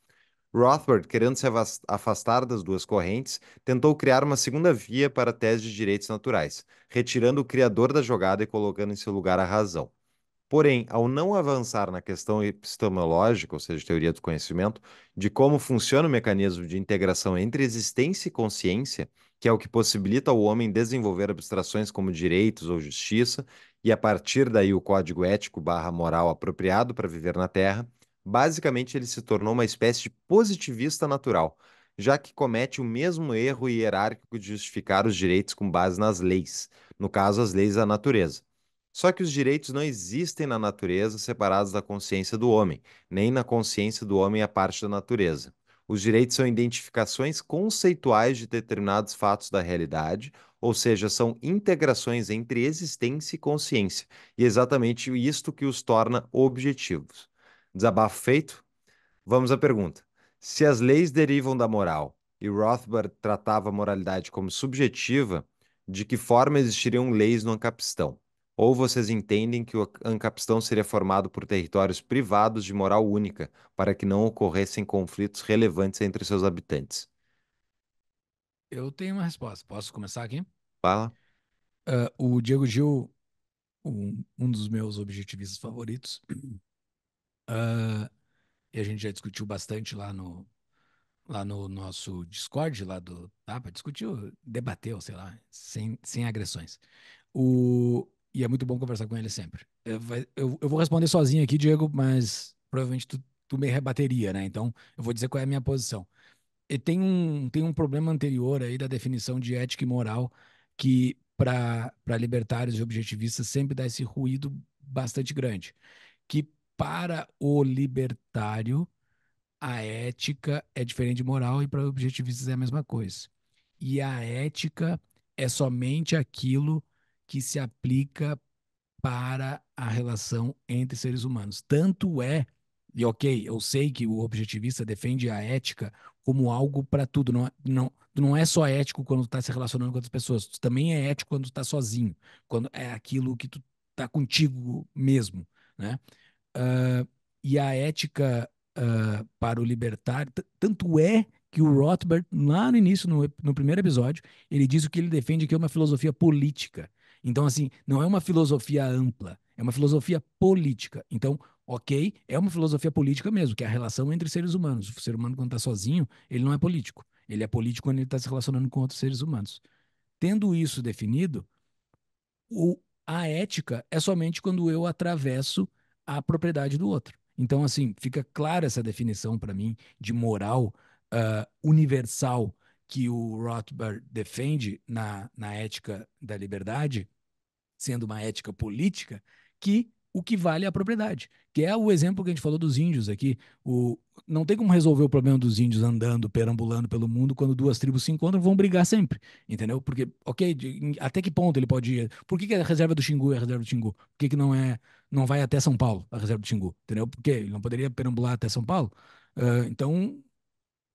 Rothbard, querendo se afastar das duas correntes, tentou criar uma segunda via para a tese de direitos naturais, retirando o criador da jogada e colocando em seu lugar a razão. Porém, ao não avançar na questão epistemológica, ou seja, teoria do conhecimento, de como funciona o mecanismo de integração entre existência e consciência, que é o que possibilita ao homem desenvolver abstrações como direitos ou justiça, e a partir daí o código ético / moral apropriado para viver na Terra, basicamente ele se tornou uma espécie de positivista natural, já que comete o mesmo erro hierárquico de justificar os direitos com base nas leis, no caso as leis da natureza. Só que os direitos não existem na natureza separados da consciência do homem, nem na consciência do homem a parte da natureza. Os direitos são identificações conceituais de determinados fatos da realidade, ou seja, são integrações entre existência e consciência, e é exatamente isto que os torna objetivos. Desabafo feito? Vamos à pergunta. Se as leis derivam da moral, e Rothbard tratava a moralidade como subjetiva, de que forma existiriam leis no ancapistão? Ou vocês entendem que o ancapistão seria formado por territórios privados de moral única, para que não ocorressem conflitos relevantes entre seus habitantes? Eu tenho uma resposta. Posso começar aqui? Fala. O Diego Gil, um dos meus objetivistas favoritos, e a gente já discutiu bastante lá no nosso Discord, lá do Tapa, discutiu, debateu, sei lá, sem agressões. E é muito bom conversar com ele sempre. Eu vou responder sozinho aqui, Diego, mas provavelmente tu me rebateria, né? Então, eu vou dizer qual é a minha posição. E tem um problema anterior aí da definição de ética e moral que, para libertários e objetivistas, sempre dá esse ruído bastante grande. Que, para o libertário, a ética é diferente de moral e para objetivistas é a mesma coisa. E a ética é somente aquilo que se aplica para a relação entre seres humanos. Tanto é, e ok, eu sei que o objetivista defende a ética como algo para tudo. Não é só ético quando tu está se relacionando com outras pessoas, tu também é ético quando tu está sozinho, quando é aquilo que tu está contigo mesmo, né? E a ética para o libertário, tanto é que o Rothbard, lá no início, no primeiro episódio, ele diz o que ele defende, que é uma filosofia política. Então, assim, não é uma filosofia ampla, é uma filosofia política. Então, ok, é uma filosofia política mesmo, que é a relação entre seres humanos. O ser humano, quando está sozinho, ele não é político. Ele é político quando ele está se relacionando com outros seres humanos. Tendo isso definido, a ética é somente quando eu atravesso a propriedade do outro. Então, assim, fica clara essa definição para mim de moral universal que o Rothbard defende na ética da liberdade, sendo uma ética política, que o que vale é a propriedade, que é o exemplo que a gente falou dos índios aqui. Não tem como resolver o problema dos índios andando, perambulando pelo mundo, quando duas tribos se encontram, vão brigar sempre, entendeu? Porque, ok, até que ponto ele pode ir? Por que a reserva do Xingu é a reserva do Xingu? Por que não vai até São Paulo, a reserva do Xingu, entendeu? Porque ele não poderia perambular até São Paulo? Então,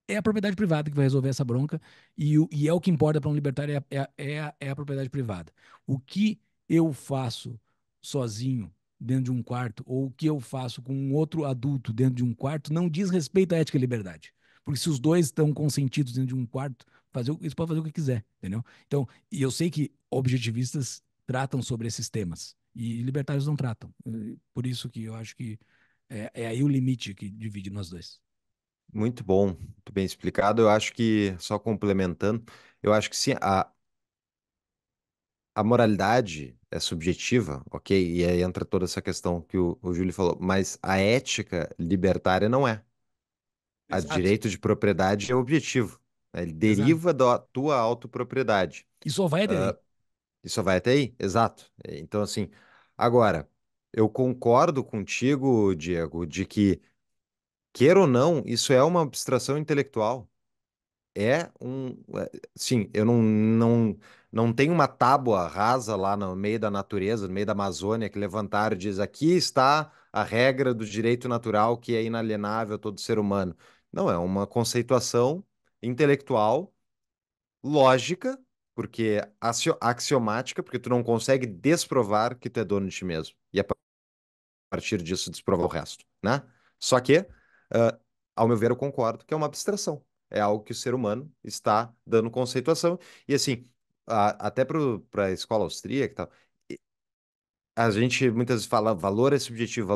é a propriedade privada que vai resolver essa bronca, e é o que importa para um libertário, é a propriedade privada. O que eu faço sozinho dentro de um quarto, ou o que eu faço com um outro adulto dentro de um quarto, não diz respeito à ética e liberdade. Porque se os dois estão consentidos dentro de um quarto, eles podem fazer o que quiser, entendeu? Então, e eu sei que objetivistas tratam sobre esses temas, e libertários não tratam. Por isso que eu acho que é aí o limite que divide nós dois. Muito bom, muito bem explicado. Eu acho que, só complementando, eu acho que sim, a moralidade é subjetiva, ok? E aí entra toda essa questão que o Júlio falou, mas a ética libertária não é. Exato. O direito de propriedade é objetivo, né? Ele deriva da tua autopropriedade. E só vai até aí. E só vai até aí, exato. Então, assim, agora, eu concordo contigo, Diego, de que, queira ou não, isso é uma abstração intelectual. é um. Sim, eu não tenho uma tábua rasa lá no meio da natureza, no meio da Amazônia, que levantaram e diz: aqui está a regra do direito natural que é inalienável a todo ser humano. Não, é uma conceituação intelectual, lógica, porque axiomática, porque tu não consegue desprovar que tu é dono de ti mesmo. E a partir disso desprovar o resto, né? Só que, ao meu ver, eu concordo que é uma abstração. É algo que o ser humano está dando conceituação. E assim, até para a escola austríaca e tal, a gente muitas vezes fala valor é subjetivo.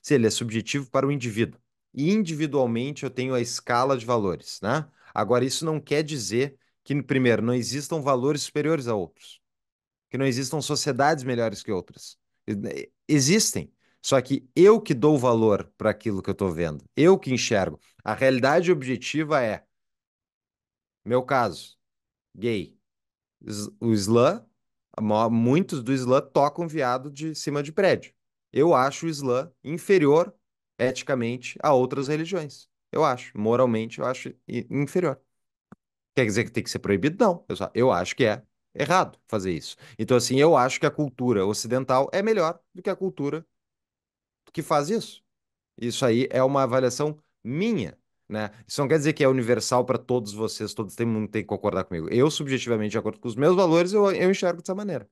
Se ele é subjetivo para o indivíduo. E individualmente eu tenho a escala de valores, né? Agora, isso não quer dizer que, primeiro, não existam valores superiores a outros. Que não existam sociedades melhores que outras. Existem. Só que eu que dou valor para aquilo que eu estou vendo. Eu que enxergo. A realidade objetiva é, meu caso, gay. O Islã, muitos do Islã tocam viado de cima de prédio. Eu acho o Islã inferior, eticamente, a outras religiões. Eu acho. Moralmente, eu acho inferior. Quer dizer que tem que ser proibido? Não. Eu acho que é errado fazer isso. Então, assim, eu acho que a cultura ocidental é melhor do que a cultura que faz isso. Isso aí é uma avaliação minha, né? Isso não quer dizer que é universal para todos vocês, todo mundo tem que concordar comigo. Eu, subjetivamente, de acordo com os meus valores, eu enxergo dessa maneira.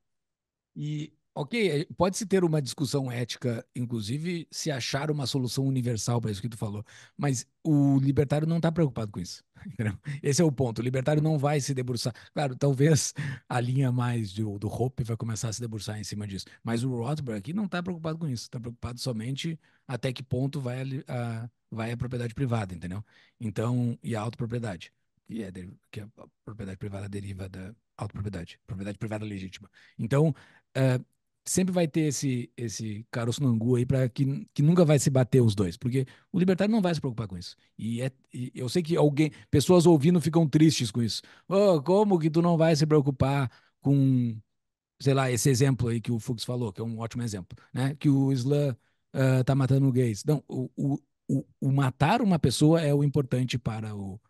E, ok, pode-se ter uma discussão ética, inclusive, se achar uma solução universal para isso que tu falou, mas o libertário não está preocupado com isso. Esse é o ponto. O libertário não vai se debruçar. Claro, talvez a linha mais do Hoppe vai começar a se debruçar em cima disso. Mas o Rothbard aqui não está preocupado com isso. Está preocupado somente até que ponto vai a propriedade privada, entendeu? Então, e a autopropriedade. Que a propriedade privada deriva da autopropriedade. Propriedade privada legítima. Então, sempre vai ter esse caroço no angu aí para que nunca vai se bater os dois, porque o libertário não vai se preocupar com isso. E eu sei que pessoas ouvindo ficam tristes com isso. Oh, como que tu não vai se preocupar com, sei lá, esse exemplo aí que o Fuchs falou, que é um ótimo exemplo, né? Que o Islã tá matando gays. Não, o matar uma pessoa é o importante para o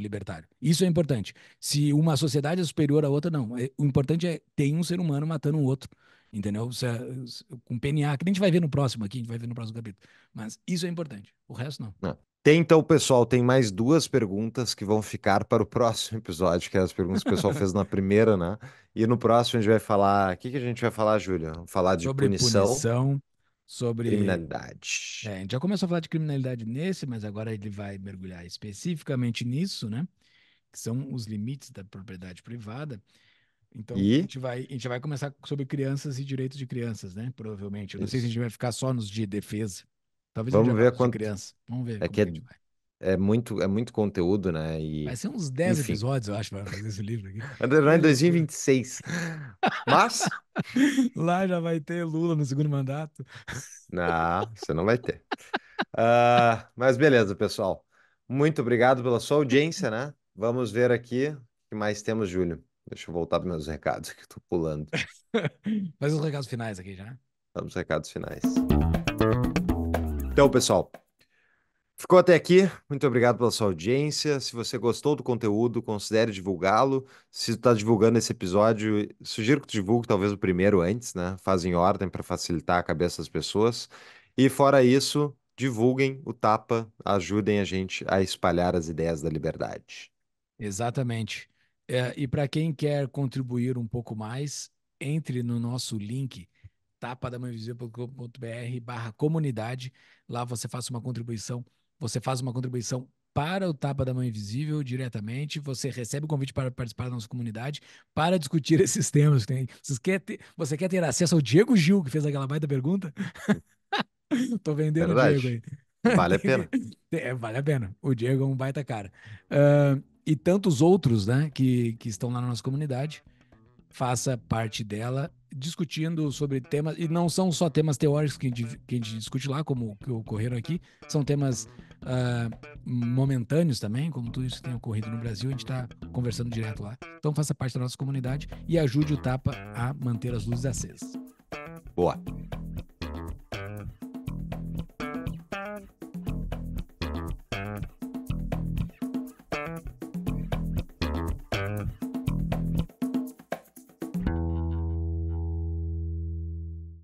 libertário. Isso é importante. Se uma sociedade é superior à outra, não. O importante é ter um ser humano matando um outro, entendeu? Com PNA, que a gente vai ver no próximo aqui, a gente vai ver no próximo capítulo. Mas isso é importante. O resto, não. Então, pessoal, tem mais duas perguntas que vão ficar para o próximo episódio, que é as perguntas que o pessoal fez na primeira, né? E no próximo a gente vai falar... O que a gente vai falar, Júlia? Vamos falar de punição. Sobre criminalidade. A gente já começou a falar de criminalidade nesse, mas agora ele vai mergulhar especificamente nisso, né? Que são os limites da propriedade privada. Então, a gente vai começar sobre crianças e direitos de crianças, né? Provavelmente. Eu não sei se a gente vai ficar só nos de defesa. Talvez a gente vai falar sobre criança. Vamos ver como que a gente vai. É muito conteúdo, né? Vai ser uns 10 episódios, eu acho, para fazer esse livro aqui. Underline 2026. Mas... lá já vai ter Lula no segundo mandato. Não, você não vai ter. Mas beleza, pessoal. Muito obrigado pela sua audiência, né? Vamos ver aqui o que mais temos, Júlio. Deixa eu voltar para meus recados, que eu tô pulando. Faz os recados finais aqui já, né? Vamos recados finais. Então, pessoal... Ficou até aqui, muito obrigado pela sua audiência. Se você gostou do conteúdo, considere divulgá-lo. Se está divulgando esse episódio, sugiro que tu divulgue talvez o primeiro antes, né? Faz em ordem para facilitar a cabeça das pessoas. E fora isso, divulguem o Tapa, ajudem a gente a espalhar as ideias da liberdade. Exatamente. E para quem quer contribuir um pouco mais, entre no nosso link tapadamãoinvisível.com.br/comunidade. Lá você faz uma contribuição. Você faz uma contribuição para o Tapa da Mão Invisível diretamente, você recebe o convite para participar da nossa comunidade, para discutir esses temas. Você quer ter acesso ao Diego Gil, que fez aquela baita pergunta? Tô vendendo o Diego aí. Vale a pena. Vale a pena. O Diego é um baita cara. E tantos outros, né, que estão lá na nossa comunidade. Faça parte dela, discutindo sobre temas, e não são só temas teóricos que a gente discute lá, como que ocorreram aqui, são temas momentâneos também, como tudo isso que tem ocorrido no Brasil, a gente está conversando direto lá. Então faça parte da nossa comunidade e ajude o Tapa a manter as luzes acesas. Boa!